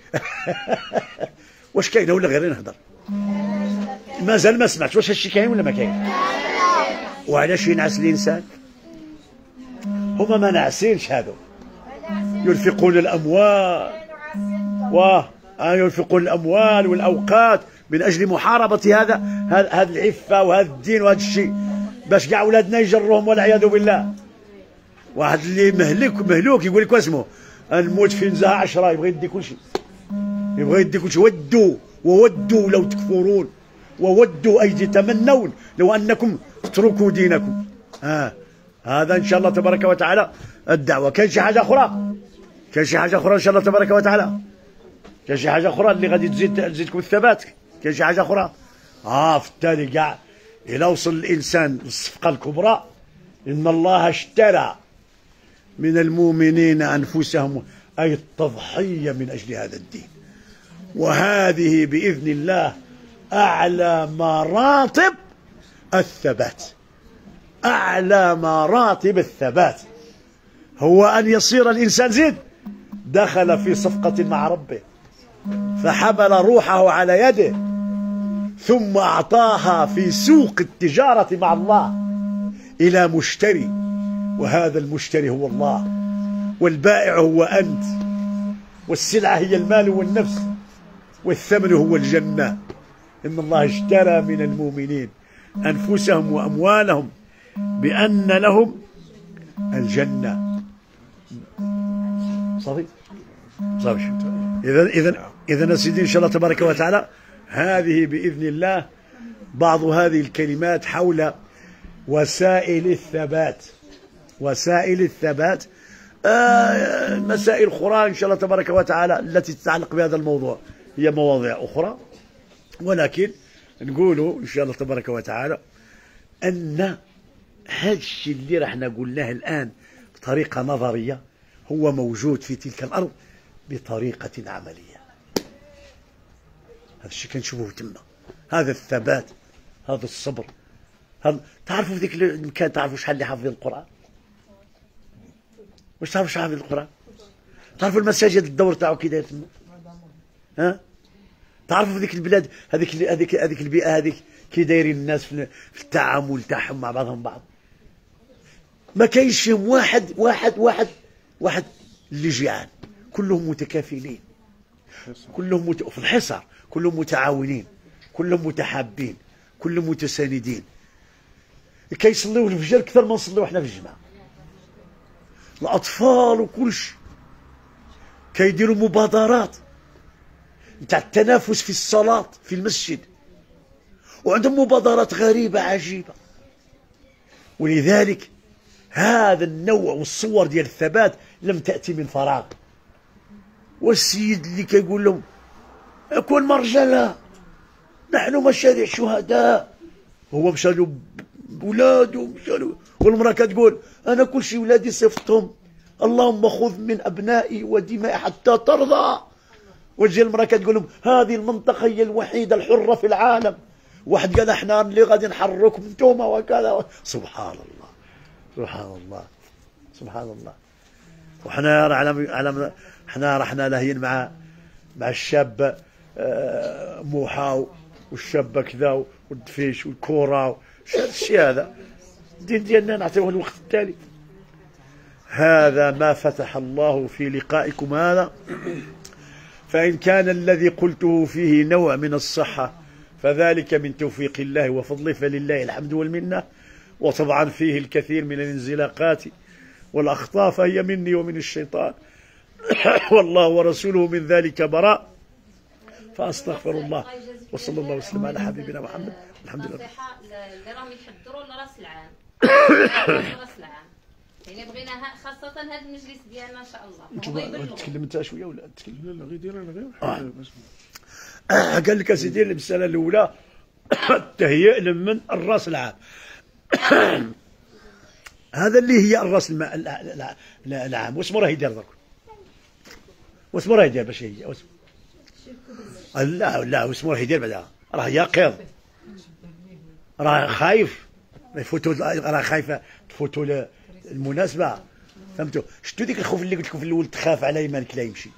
واش كاينه ولا غير نهضر؟ مازال ما سمعتش واش هادشي كاين ولا ما كاين. وعلاش ينعس الانسان؟ هما ما ناعسينش هادو، ينفقون الاموال ينفقون الاموال والاوقات من اجل محاربه هذا العفه وهذا الدين وهذا الشيء، باش كاع ولادنا يجروهم والعياذ بالله. واحد اللي مهلوك يقول لك اسمه نموت في نزاهه 10، يبغي يدي كل شيء، يبغي يدي كل شيء. وودوا لو تكفرون، وودوا اي تتمنون لو انكم تتركوا دينكم. هذا ان شاء الله تبارك وتعالى الدعوه. كاين شي حاجه اخرى؟ كاين شي حاجه اخرى ان شاء الله تبارك وتعالى؟ كاين شي حاجه اخرى اللي غادي تزيدكم الثبات؟ كاين شي حاجه اخرى؟ في التالي كاع الى وصل الانسان للصفقه الكبرى. ان الله اشترى من المؤمنين انفسهم، اي التضحيه من اجل هذا الدين. وهذه باذن الله اعلى مراتب الثبات. اعلى مراتب الثبات هو ان يصير الانسان دخل في صفقه مع ربه، فحمل روحه على يده، ثم اعطاها في سوق التجاره مع الله الى مشتري، وهذا المشتري هو الله، والبائع هو انت، والسلعه هي المال والنفس، والثمن هو الجنه. ان الله اشترى من المؤمنين انفسهم واموالهم بان لهم الجنه. صافي. اذا سيدي ان شاء الله تبارك وتعالى هذه باذن الله بعض هذه الكلمات حول وسائل الثبات. وسائل الثبات مسائل اخرى ان شاء الله تبارك وتعالى التي تتعلق بهذا الموضوع، هي مواضيع اخرى، ولكن نقولوا ان شاء الله تبارك وتعالى ان هذا الشيء اللي رحنا قلناه الان بطريقه نظريه هو موجود في تلك الارض بطريقه عمليه. هذا الشيء كنشوفوه تما، هذا الثبات، هذا الصبر. تعرفوا في ذيك المكان، تعرفوا شحال اللي حافظين القران؟ واش تعرفوا شحال حافظين القران؟ تعرفوا المساجد الدور تاعو كي داير تما؟ تعرفوا في ذيك البلاد، هذيك البيئه، هذيك كي دايرين الناس في التعامل تاعهم مع بعضهم بعض. ما كاينش فيهم واحد اللي جيعان، كلهم متكافلين، كلهم في الحصار، كلهم متعاونين، كلهم متحابين، كلهم متساندين. كيصليو الفجر اكثر ما نصليو حنا في الجماعه، الاطفال وكلش كيديروا مبادرات نتاع التنافس في الصلاه في المسجد، وعندهم مبادرات غريبه عجيبه. ولذلك هذا النوع والصور ديال الثبات لم تاتي من فراغ. والسيد اللي كيقول لهم كون مرجله، نحن مشاريع شهداء، هو مشى له ولاده، والمراه كتقول انا كل شيء ولادي صفتهم، اللهم خذ من ابنائي ودمائي حتى ترضى. وتجي المراه كتقول لهم هذه المنطقه هي الوحيده الحره في العالم، واحد قال احنا اللي غادي نحركم انتوما وكذا. سبحان الله، سبحان الله، سبحان الله. وحنا على حنا رحنا لاهيين مع الشاب موحى، والشابه كذا، والدفيش، والكوره، شحال الشيء هذا. الدين ديالنا نعطيوه الوقت التالي. هذا ما فتح الله في لقائكم هذا، فإن كان الذي قلته فيه نوع من الصحة فذلك من توفيق الله وفضله، فلله الحمد والمنة. وطبعا فيه الكثير من الانزلاقات والأخطاء، فهي مني ومن الشيطان، والله ورسوله من ذلك براء. فأستغفر الله، وصلى الله وسلم على حبيبنا محمد. الحمد لله. النصيحة اللي راهم يحضروا لراس العام، لراس العام، يعني بغيناها خاصة هذا المجلس ديالنا إن شاء الله. تكلم أنت شوية ولا تكلم؟ لا غير دير، أنا غير واحد. قال لك أسيدي المسألة الأولى التهيئ لمن الراس العام. هذا اللي هي الراس العام، واسمو راه يدير درك، واسمو راه يدير باش هي لا واسمو راه يدير بعدا، راه يقظ، راه خايف يفوتوا، راه خايفه تفوتوا المناسبه. فهمتوا؟ شفتوا ديك الخوف اللي قلت لكم في الاول، تخاف على ايمانك لا يمشي.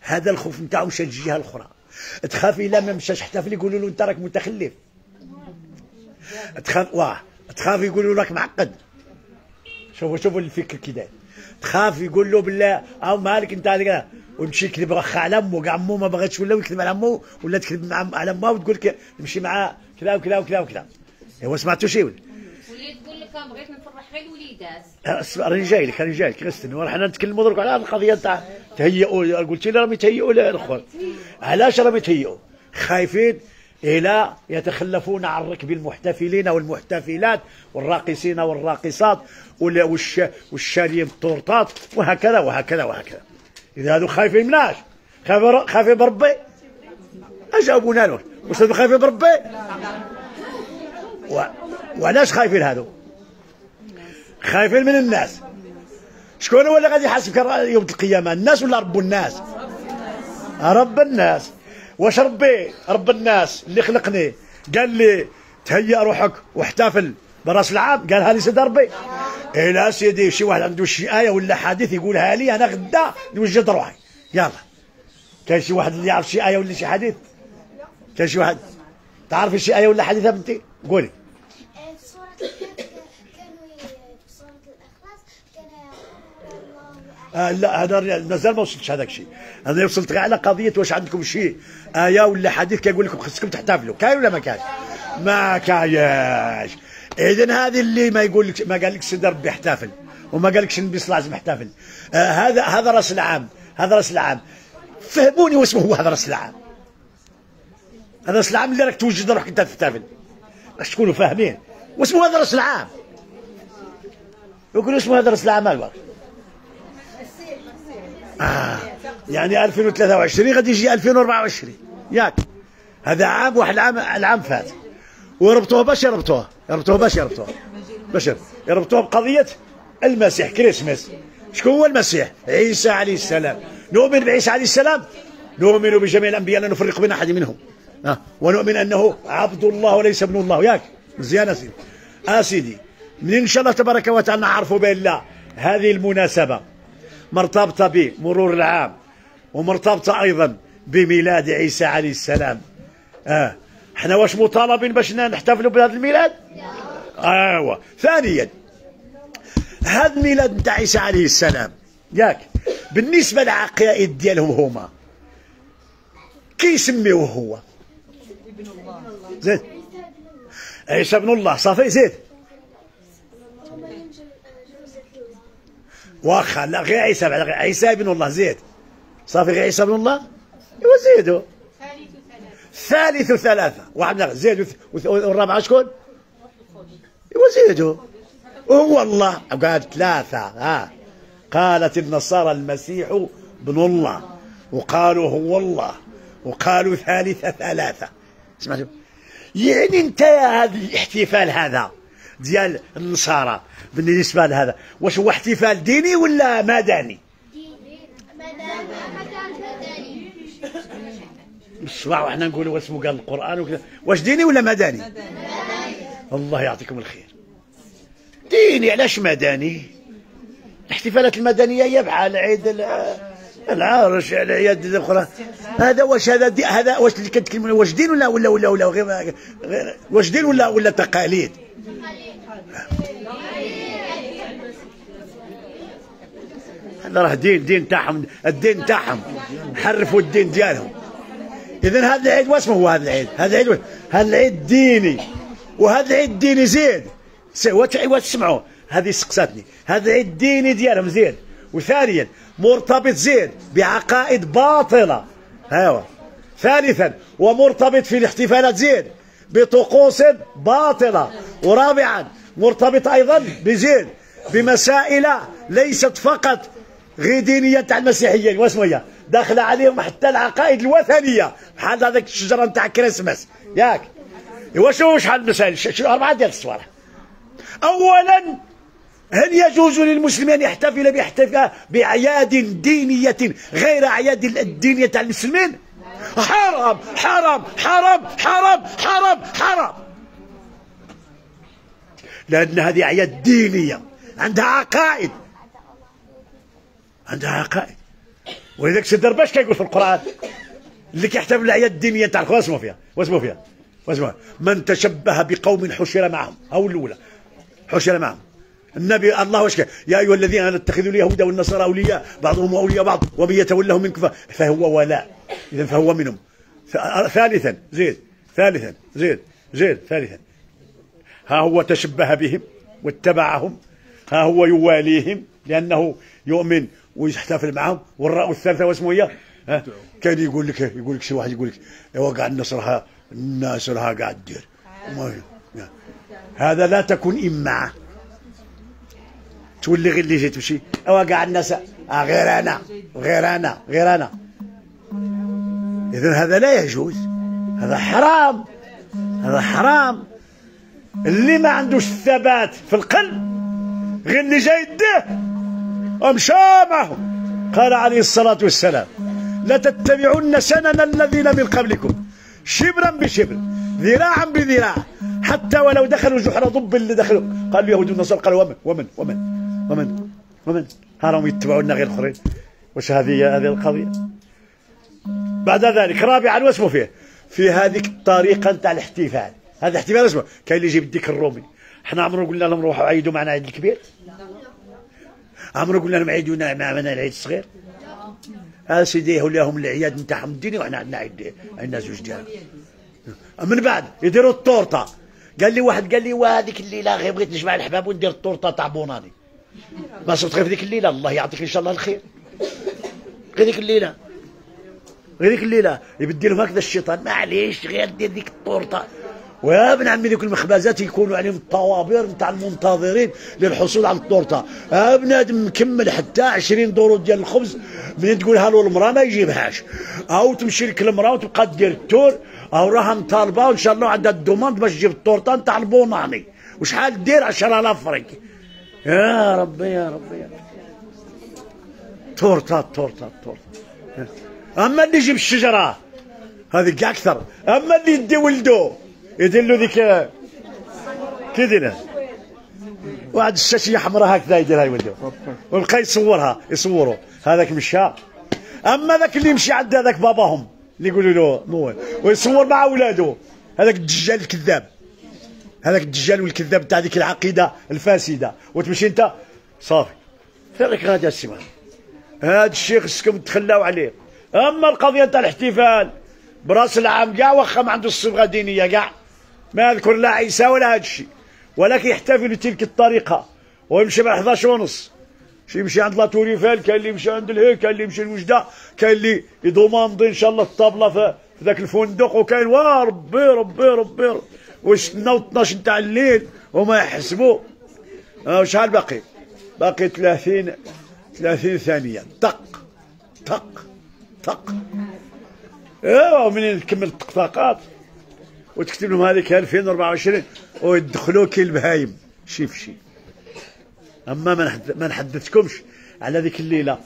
هذا الخوف نتاعو مشى للجهه الاخرى، تخاف الا ما مشاش، حتى في اللي يقولوا له انت راك متخلف، تخاف، واه تخاف يقولوا لك معقد. شوفوا الفكر كي داير، تخاف يقول له بالله او مالك انت، ويمشي يكذب رخ على امه، كاع امه ما بغاتش ولا يكذب على امه ولا تكذب مع على امه وتقول لك نمشي معاه كذا وكذا وكذا وكذا. ايوا سمعتوا شي ولد؟ ولي تقول لك بغيت نفرح غير الوليدات. راني جاي لك، راني جاي لك، استنوا حنا نتكلموا دروك على هذه القضيه تاع تهيئوا. قلت لي راهم يتهيئوا الاخر، علاش راهم يتهيئوا؟ خايفين إلا يتخلفون عن ركب المحتفلين والمحتفلات والراقصين والراقصات والشاليين بالطورطات وهكذا وهكذا وهكذا. إذا هذو خايفين مناش؟ خايفين بربي؟ أجاوبونا لهم، واش هذو خايفين بربي؟ وعلاش خايفين هذو؟ خايفين من الناس. شكون هو اللي غادي يحاسبك يوم القيامة؟ الناس ولا رب الناس؟ رب الناس. واش ربي رب الناس اللي خلقني قال لي تهيأ روحك واحتفل براس العام؟ قالها لي سيدي ربي؟ إلا سيدي شي واحد عنده شي آية ولا حديث يقولها لي أنا غدا نوجد روحي. يلا كاين شي واحد اللي يعرف شي آية ولا شي حديث؟ كاين شي واحد تعرفي شي آية ولا حديث يا بنتي؟ قولي. لا هذا مازال ما وصلتش هذاك الشيء، انا وصلت غير على قضيه واش عندكم شي ايه ولا حديث كيقول لكم خصكم تحتفلوا، كاين ولا ما كاينش؟ ما كاينش. اذا هذه اللي ما يقولك، ما قالكش سيدي ربي احتفل وما قالكش النبي صلى الله عليه وسلم احتفل، هذا راس العام، هذا راس العام. فهموني واسمه هو هذا راس العام، هذا راس العام اللي راك توجد روحك انت تحتفل، باش تكونوا فاهمين واسمه هذا راس العام. يقولوا اسمه هذا راس العام الوقت. يعني 2023 غادي يجي 2024 ياك، هذا عام واحد العام، العام فات وربطوه باش يربطوه، يربطوه بقضيه المسيح كريسماس. شكون هو المسيح؟ عيسى عليه السلام. نؤمن بعيسى عليه السلام، نؤمن بجميع الانبياء لا نفرق بين احد منهم، ونؤمن انه عبد الله وليس ابن الله. ياك مزيان اسيدي، اسيدي منين ان شاء الله تبارك وتعالى نعرفوا بالله هذه المناسبه مرتبطة بمرور العام ومرتبطة أيضا بميلاد عيسى عليه السلام. احنا واش مطالبين باش نحتفلوا بهذا الميلاد؟ ايوا. ثانيا هذا الميلاد نتاع عيسى عليه السلام ياك، بالنسبة للعقائد ديالهم هما كيسميوه هو ابن الله، زيد عيسى ابن الله، صافي زيد واخا، لا غير عيسى، غير عيسى ابن الله زيد، صافي غير عيسى ابن الله، ايوا زيدوا ثالث ثلاثة، واحد زيد والرابعة شكون؟ ايوا زيدوا هو الله، قال ثلاثة. قالت النصارى المسيح ابن الله، وقالوا هو الله، وقالوا ثالث ثلاثة. سمعتوا؟ يعني انت هذا الاحتفال هذا ديال النصارى بالنسبه لهذا واش هو احتفال ديني ولا مدني؟ مدني. بالصباح وحنا نقولوا اسمه قال القران وكذا، واش ديني ولا مدني؟ مدني. الله يعطيكم الخير. ديني، علاش مدني؟ الاحتفالات المدنيه هي بحال عيد العرش، الاعياد الاخرى، هذا واش هذا واش اللي كتكلموا واش دين ولا ولا ولا ولا غير واش دين ولا ولا تقاليد؟ هذا راه دين تاعهم، الدين تاعهم، حرفوا الدين ديالهم. اذا هذا العيد واسمه هو هذا العيد، هذا العيد ديني، وهذا العيد ديني زيد. واش تسمعوا؟ هذه سقساتني، هذا العيد ديني ديالهم زيد، وثانيا مرتبط زيد بعقائد باطله، ايوا. ثالثا ومرتبط في الاحتفالات زيد بطقوس باطله، ورابعا مرتبط ايضا بزيد بمسائل ليست فقط غير دينيه تاع المسيحيين، واسمها هي داخله عليهم حتى العقائد الوثنيه بحال هذاك الشجره نتاع كريسماس ياك. ايوا شوفوا شحال من مسائل، شوفوا اربعه ديال الصوالح. اولا هل يجوز للمسلم ان يحتفل باعياد دينيه غير اعياد الدينيه تاع المسلمين؟ حرام حرام حرام حرام حرام حرام، لأن هذه أعياد دينية عندها عقائد، ولذلك سيدي ربي اش كيقول في القرآن؟ اللي كيحتفل الأعياد الدينية تاع الخلاص، واسمو فيها من تشبه بقوم حشر معهم، أو الأولى حشر معهم. النبي الله وش قال؟ يا أيها الذين آمنوا اتخذوا اليهود والنصارى أولياء بعضهم أولياء بعض ومن يتولهم منكم فهو ولاء، إذا فهو منهم. ثالثا زيد، ثالثا زيد، زيد ثالثا، ها هو تشبه بهم واتبعهم، ها هو يواليهم لأنه يؤمن ويحتفل معهم. والراء الثالثة واسمه إياه كان يقول لك شي واحد يقول لك ايوا كاع الناس راها قاعد تدير، هذا لا تكن إم معه، تولي غير اللي جاي تمشي ايوا كاع الناس غير انا غير انا غير انا. اذا هذا لا يجوز، هذا حرام، هذا حرام. اللي ما عندوش الثبات في القلب غير اللي جاي يديه امشى معه. قال عليه الصلاة والسلام: لا تتبعن سنن الذين من قبلكم شبرا بشبر ذراعا بذراع حتى ولو دخلوا جحر ضب اللي دخلوا. قالوا اليهود والنصارى قالوا ومن ومن ومن ومن ومن هاراهم يتبعونا غير الاخرين. واش هذه القضيه؟ بعد ذلك رابعا واسمه فيه في هذيك الطريقه نتاع الاحتفال، هذا احتفال اسمه كاين اللي يجيب الديك الرومي. احنا عمرو قلنا لهم روحوا عيدوا معنا عيد الكبير؟ عمرو قلنا لهم عيدوا معنا العيد الصغير؟ اسيدي لهم العياد نتاعهم الديني وحنا عندنا عيد، عندنا زوج ديال. من بعد يديروا الطورطه. قال لي واحد قال لي وهذيك الليله غير بغيت نجمع الحباب وندير الطورطه تاع بوناني. ما صرت غير في ذيك الليله، الله يعطيك ان شاء الله الخير. غير ذيك الليله، غير ذيك الليله يبدي لهم هكذا الشيطان، معليش غير دير ذيك الطورطه. ويا ابن عمي ذوك المخبازات يكونوا عليهم الطوابير نتاع المنتظرين للحصول على الطورطه. بنادم مكمل حتى 20 دورو ديال الخبز، منين تقولها له المراه ما يجيبهاش، او تمشي لك المراه وتبقى دير التور، او راها مطالبه وان شاء الله عندها الدوموند باش تجيب الطورطه نتاع البوناني. وشحال دير 10000 فرنك. يا ربي يا ربي يا ربي، تورته تورته تورته. اما اللي يجيب الشجره هذه كاع اكثر. اما اللي يدي ولده يدير له ذيك كي يديرها واحد الشاشيه حمراء هكذا يديرها يولدو ويبقى يصورها يصوروا هذاك مشى. اما ذاك اللي يمشي عند هذاك باباهم اللي يقولوا له مول ويصور مع اولاده، هذاك الدجال الكذاب، هذاك الدجال والكذاب تاع ذيك العقيده الفاسده. وتمشي انت صافي فريق غادي السيمان، هذا الشيء خصكم تخلاو عليه. اما القضيه تاع الاحتفال براس العام كاع واخا ما عندوش الصبغه دينيه كاع، ما يذكر لا عيسى ولا هذا الشيء، ولكن يحتفل بتلك الطريقه ويمشي مع 11:30، شي يمشي عند لاتوريفال، كاين اللي يمشي عند الهي، كاين اللي يمشي لوجده، كاين اللي يضوماندي ان شاء الله الطابله في ذاك الفندق، وكاين وربي ربي ربي واش تناو 12 نتاع الليل وما يحسبوا. شحال باقي 30 ثانيه طق طق طق. ايوا منين تكمل الطقطقات وتكتب لهم هذيك 2024 ويدخلوا كي البهايم شي في شي. اما ما نحدثكمش على ذيك الليله،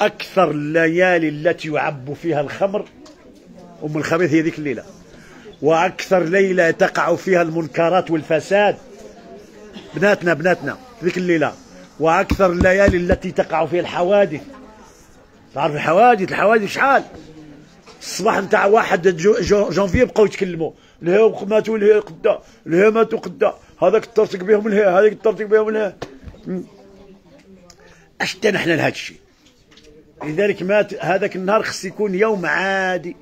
اكثر الليالي التي يعب فيها الخمر ام الخبيث هي ذيك الليله، واكثر ليله تقع فيها المنكرات والفساد بناتنا ذيك الليله، واكثر الليالي التي تقع فيها الحوادث. تعرف الحوادث شحال؟ الصباح نتاع 1 جانفي بقاو يتكلموا، الهي ماتوا، الهي قدا، الهي ماتوا قدا، هذاك طرطق بهم الهي، هذيك طرطق بهم الهي. اش حتى نحن لهذا الشيء؟ لذلك مات هذاك النهار خص يكون يوم عادي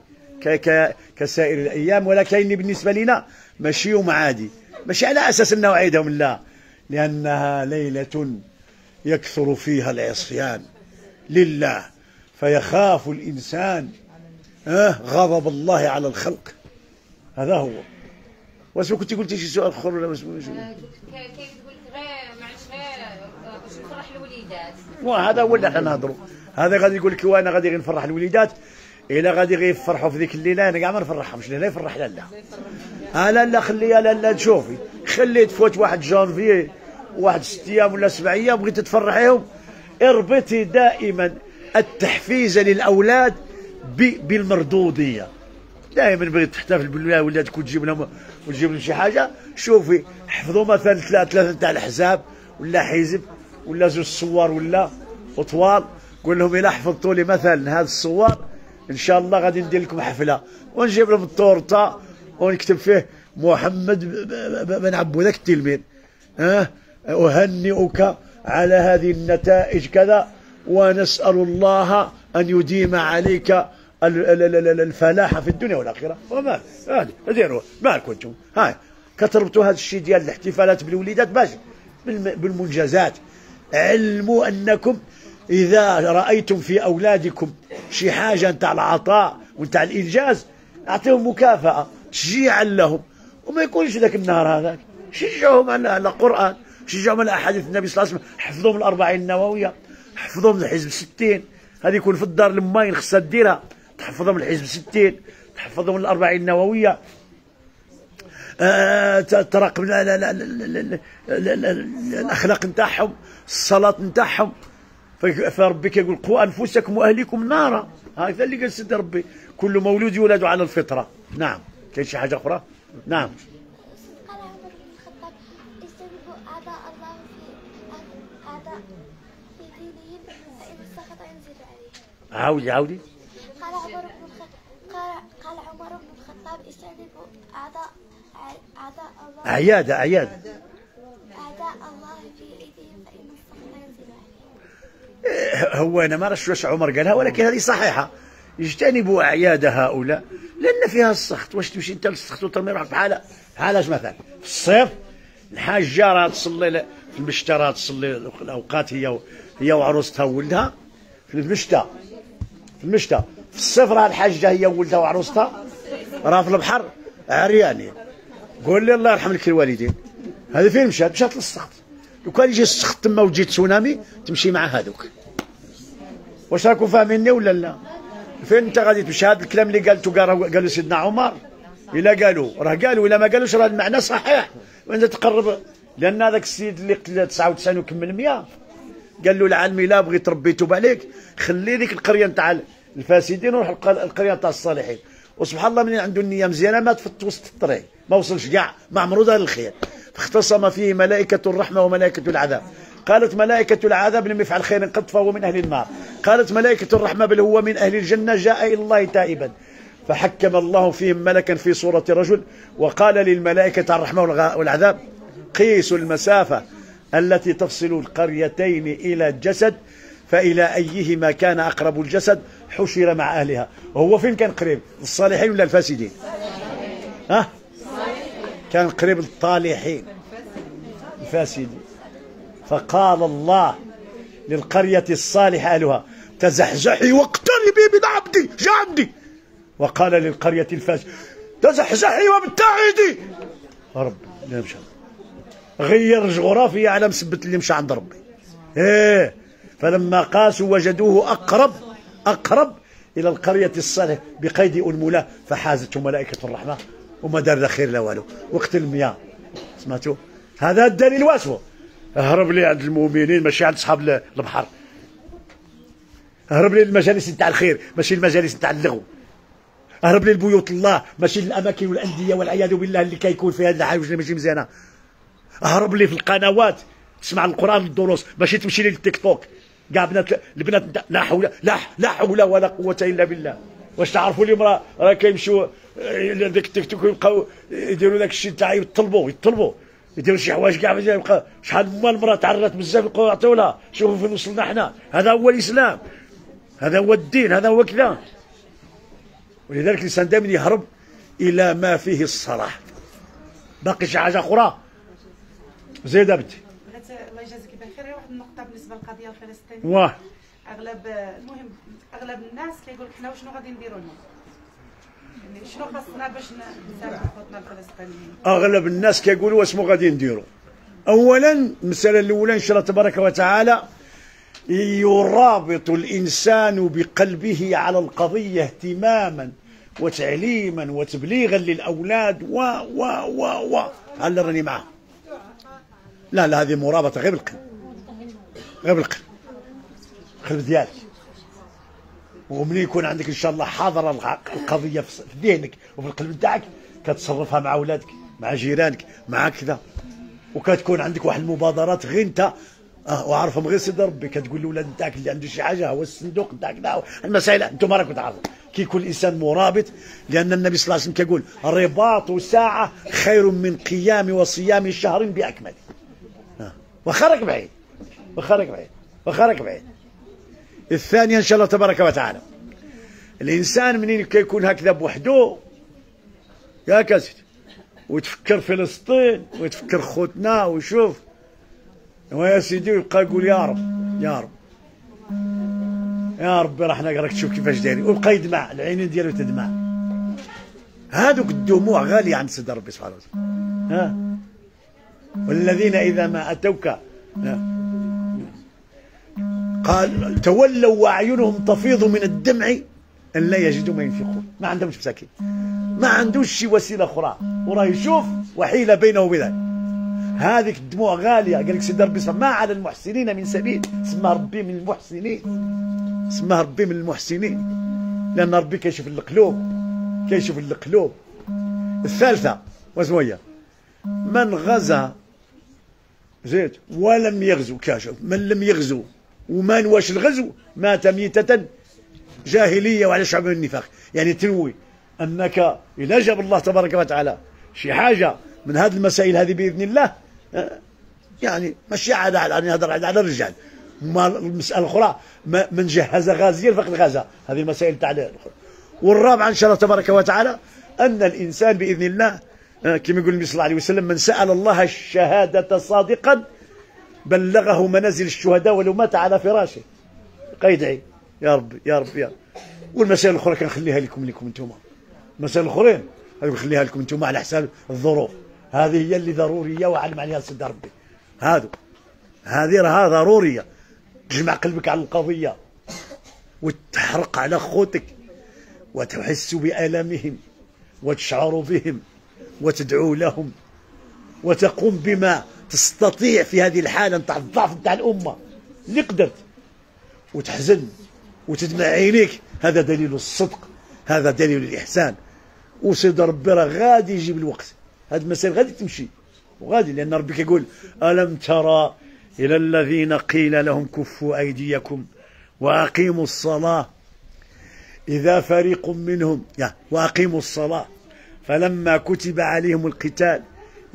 كسائر الايام، ولكن بالنسبه لنا ماشي يوم عادي، ماشي على اساس انه عيدهم، لا، لانها ليله يكثر فيها العصيان لله فيخاف الانسان غضب الله على الخلق. هذا هو. واسمو كنتي قلتي شي سؤال اخر ولا واسمو؟ كيف تقول لك غير معلش غير باش نفرح الوليدات. وهذا هو اللي حنا نهضروا، هذا غادي يقول لك وانا غادي غير نفرح الوليدات، الا غادي غير يفرحوا في ذيك الليله انا كاع ما نفرحهمش، لا يفرح لاله. لاله خليها لاله، شوفي خلي تفوت 1 جانفي، 6 ايام ولا 7 ايام بغيتي تفرحيهم، اربطي دائما التحفيز للاولاد بالمردوديه. دائما بغيت تحتفل بالولادك وتجيب لهم شي حاجه، شوفي حفظوا مثلا ثلاثه تاع الحزاب ولا حزب ولا 2 صور ولا اطوال، قول لهم الا حفظتوا لي مثلا هذا الصور ان شاء الله غادي ندير لكم حفله، ونجيب لهم التورته ونكتب فيه محمد بن عبو ذاك التلميذ، أهنئك على هذه النتائج كذا، ونسأل الله أن يديم عليك الفلاح في الدنيا والآخرة. ومال هذه مالكم أنتم، هاي كتربطوا هذا الشيء ديال الاحتفالات بالوليدات باش بالمنجزات. علموا أنكم إذا رأيتم في أولادكم شي حاجة نتاع العطاء ونتاع الإنجاز، أعطيهم مكافأة تشجيعا لهم، وما يكونش ذاك النهار هذاك شجعهم على القرآن، شجعهم على أحاديث النبي صلى الله عليه وسلم، حفظوهم الأربعين النووية، حفظوهم الحزب 60، هذه يكون في الدار لماين خصها ديرها، تحفظهم الحزب 60، تحفظهم الأربعين النووية، تراقب الأخلاق نتاعهم، الصلاة نتاعهم. فربي كيقول قوا أنفسكم وأهليكم نارا، هذا اللي قال سيدي ربي، كل مولود يولد على الفطرة. نعم، كاين شي حاجة أخرى؟ نعم. قال عمر بن الخطاب اجتنبوا أعداء الله في أعداء في دينهم فإن سخط ينزل عليهم. عاودي. قال عمر بن الخطاب اجتنبوا أعداء الله أعياد أعداء الله في أيديهم فإن السخط ينزل عليهم. هو أنا ما عرفتش واش عمر قالها، ولكن هذه صحيحة. اجتنبوا أعياد هؤلاء لأن فيها السخط. واش تمشي أنت للسخط وترمي روحك بحال مثلا في الصيف الحاجة راه تصلي في المشتى، راه تصلي الأوقات هي وعروستها وولدها في المشتى. في الصيف راه الحاجة هي وولدها وعروستها راه في البحر عريانين. قول لي الله يرحم لك الوالدين، هذه فين مشات للسخط. لو كان يجي السخط تما وتجي تسونامي تمشي مع هذوك. واش راكم فاهميني ولا لا؟ فين انت غادي تمشي؟ هذا الكلام اللي قالوا سيدنا عمر، الا قالوا راه قالوا، الا ما قالوش راه المعنى صحيح. وانت تقرب، لان هذاك السيد اللي قتل 99 وكمل 100 قال له العالم الا بغيت ربي يتوب عليك خلي ديك القريه نتاع الفاسدين وروح القريه نتاع الصالحين. وسبحان الله من عنده النيه مزيانه مات في وسط الطريق، ما وصلش كاع، ما عمرو دار الخير. فاختصم فيه ملائكه الرحمه وملائكه العذاب، قالت ملائكة العذاب لم يفعل خيرا قط فهو من أهل النار، قالت ملائكة الرحمة بل هو من أهل الجنة جاء إلى الله تائبا، فحكم الله فيهم ملكا في صورة رجل وقال للملائكة الرحمة والعذاب قيسوا المسافة التي تفصل القريتين إلى الجسد فإلى أيهما كان أقرب الجسد حشر مع أهلها. وهو فين كان قريب؟ الصالحين ولا الفاسدين؟ ها؟ كان قريب الطالحين الفاسدين. فقال الله للقرية الصالحة أهلها تزحزحي واقتربي من عبدي، جا عندي. وقال للقرية الفاسدة تزحزحي وابتعدي. رب لا مشى غير جغرافيا على مسبت اللي مشى عند ربي. إيه، فلما قاسوا وجدوه أقرب إلى القرية الصالحة بقيد أنملة فحازته ملائكة الرحمة وما دار لا خير لا والو، وقتل 100. سمعتوا؟ هذا الدليل واسوه. هرب لي عند المؤمنين ماشي عند اصحاب البحر، هرب لي المجالس نتاع الخير ماشي المجالس نتاع اللغو، هرب لي لبيوت الله ماشي الاماكن والانديه والعياذ بالله اللي كيكون فيها هاد الحوايج اللي ماشي مزيانه، هرب لي في القنوات تسمع القران والدروس ماشي تمشي لي للتيك توك كاع البنات لا حول لا حول ولا قوه الا بالله. واش تعرفوا اليوم راه كيمشيو لذاك التيك توك ويبقاو يديروا داك الشيء تاع يطلبوا يديروا شي حوايج كاع، يبقى شحال ما المراه تعرضت بزاف يبقاو يعطيو لها. شوفوا فين وصلنا حنا، هذا هو الاسلام، هذا هو الدين، هذا هو كذا. ولذلك الانسان دائما يهرب الى ما فيه الصلاح. باقي شي حاجه اخرى زيده بنتي؟ الله يجازيك بخير. غير واحد النقطه بالنسبه للقضيه الفلسطينيه، واه المهم اغلب الناس كيقول لك حنا شنو غادي نديروا لهم، شنو خاصنا باش نساعدوا خوتنا الفلسطينيين. اغلب الناس كيقولوا واسمو غادي نديروا. اولا المساله الاولى ان شاء الله تبارك وتعالى يرابط الانسان بقلبه على القضيه اهتماما وتعليما وتبليغا للاولاد و و و و هل راني معاه؟ لا هذه مرابطه غير بالقلب، غير بالقلب، القلب ديالك. ومن يكون عندك ان شاء الله حاضره القضيه في ذهنك وفي القلب تاعك كتصرفها مع اولادك مع جيرانك مع كذا، وكتكون عندك واحد المبادرات غير انت وعارفه من غير سيد ربي، كتقول للولاد نتاعك اللي عنده شي حاجه هو الصندوق نتاعك دا المسائل انتم راكم تعرفوا. كي يكون الانسان مرابط، لان النبي صلى الله عليه وسلم كيقول رباط ساعه خير من قيام وصيام شهر باكمله. وخرج بعيد وخرج بعيد وخرج بعيد. الثانيه ان شاء الله تبارك وتعالى، الانسان منين كيكون هكذا بوحده يا كاسيدي وتفكر فلسطين وتفكر خوتنا ويشوف ويا سيدي ويبقى يقول يا رب يا رب يا ربي راه حنا راك تشوف كيفاش دايرين، ويبقى يدمع العينين ديالو تدمع. هذوك الدموع غاليه عند سيدي ربي سبحانه وتعالى. والذين اذا ما اتوك قال تولوا واعينهم تفيض من الدمع ان لا يجدوا ما ينفقون، ما عندهمش مساكين، ما عندوش شي وسيله اخرى، وراه يشوف وحيله بينه وبين هذيك الدموع غاليه. قال لك سيدي ربي ما على المحسنين من سبيل، سماه ربي من المحسنين، سماه ربي من المحسنين، لان ربي كيشوف القلوب، كيشوف القلوب. الثالثه واسمو هي من غزا زيد ولم يغزو، كاشوف من لم يغزو وما نواش الغزو مات ميتة جاهلية وعلى شعب من النفاق. يعني تنوي أنك إلا جاب الله تبارك وتعالى شي حاجة من هذه المسائل هذه بإذن الله، يعني ماشي عاد نهضر على الرجال، المسألة الأخرى من جهز غازيا فقد غزا، هذه المسائل تاع الأخرى. والرابعة إن شاء الله تبارك وتعالى أن الإنسان بإذن الله كما يقول النبي صلى الله عليه وسلم من سأل الله الشهادة صادقا بلغه منازل الشهداء ولو مات على فراشه. بقى يدعي يا رب يا رب يا رب. والمسائل الاخرى كنخليها لكم انتوما، المسائل الاخرين هذوك نخليها لكم انتوما على حساب الظروف. هذه هي اللي ضروريه وعلم عليها سيدي ربي، هذه راها ضروريه، تجمع قلبك على القضيه وتحرق على خوتك وتحس بآلامهم وتشعر بهم وتدعو لهم وتقوم بما تستطيع في هذه الحاله نتاع الضعف نتاع الامه اللي قدرت، وتحزن وتدمع عينيك. هذا دليل الصدق، هذا دليل الاحسان. وسيدي ربي راه غادي يجيب الوقت، هذه المسائل غادي تمشي وغادي، لان ربي كيقول الم ترى الى الذين قيل لهم كفوا ايديكم واقيموا الصلاه اذا فريق منهم واقيموا الصلاه فلما كتب عليهم القتال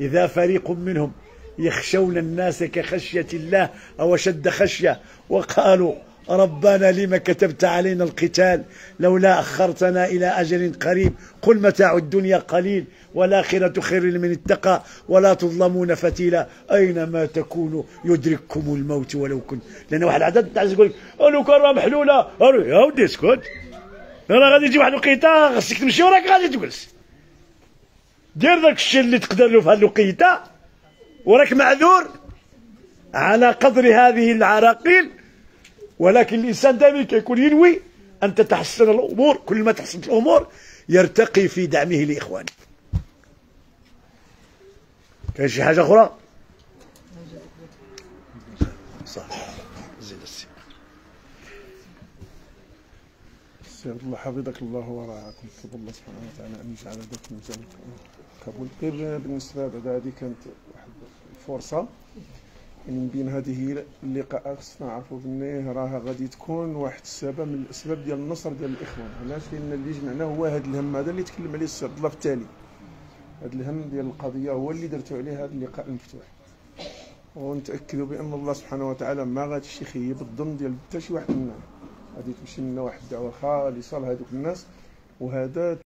اذا فريق منهم يخشون الناس كخشية الله أو أشد خشية وقالوا ربنا لما كتبت علينا القتال لولا أخرتنا إلى أجل قريب قل متاع الدنيا قليل والآخرة خير لمن اتقى ولا تظلمون فتيلا أينما تكونوا يدرككم الموت ولو كنت. لأن واحد العدد تعز يقول لك لو كان راه محلولة يا ودي اسكت، أنا غادي يجي واحد الوقيته خاصك تمشي وراك غادي تجلس دير ذاك الشيء اللي تقدر له في هذه الوقيته وراك معذور على قدر هذه العراقيل. ولكن الانسان دائما كيكون ينوي ان تتحسن الامور، كل ما تحسنت الامور يرتقي في دعمه لاخوانه. كاين شي حاجه اخرى؟ صح زيد السير. سير الله حفظك الله ورعاكم، نسال الله سبحانه وتعالى ان يجعل ذلك ميزان قبول. غير بالنسبه بعد هذه كانت فرصة يعني من بين هذه اللقاءات خصنا نعرفوا بلي راها غادي تكون واحد السبب من الاسباب ديال النصر ديال الاخوان. علاش؟ لان اللي جمعنا هو هذا الهم هذا اللي تكلم عليه السي عبد الله في التالي، هذا الهم ديال القضية هو اللي درتو عليه هذا اللقاء المفتوح. ونتأكدوا بأن الله سبحانه وتعالى ما غاديش يخيب الظن ديال حتى شي واحد منا، غادي تمشي لنا واحد الدعوة خالصة لهذوك الناس وهذا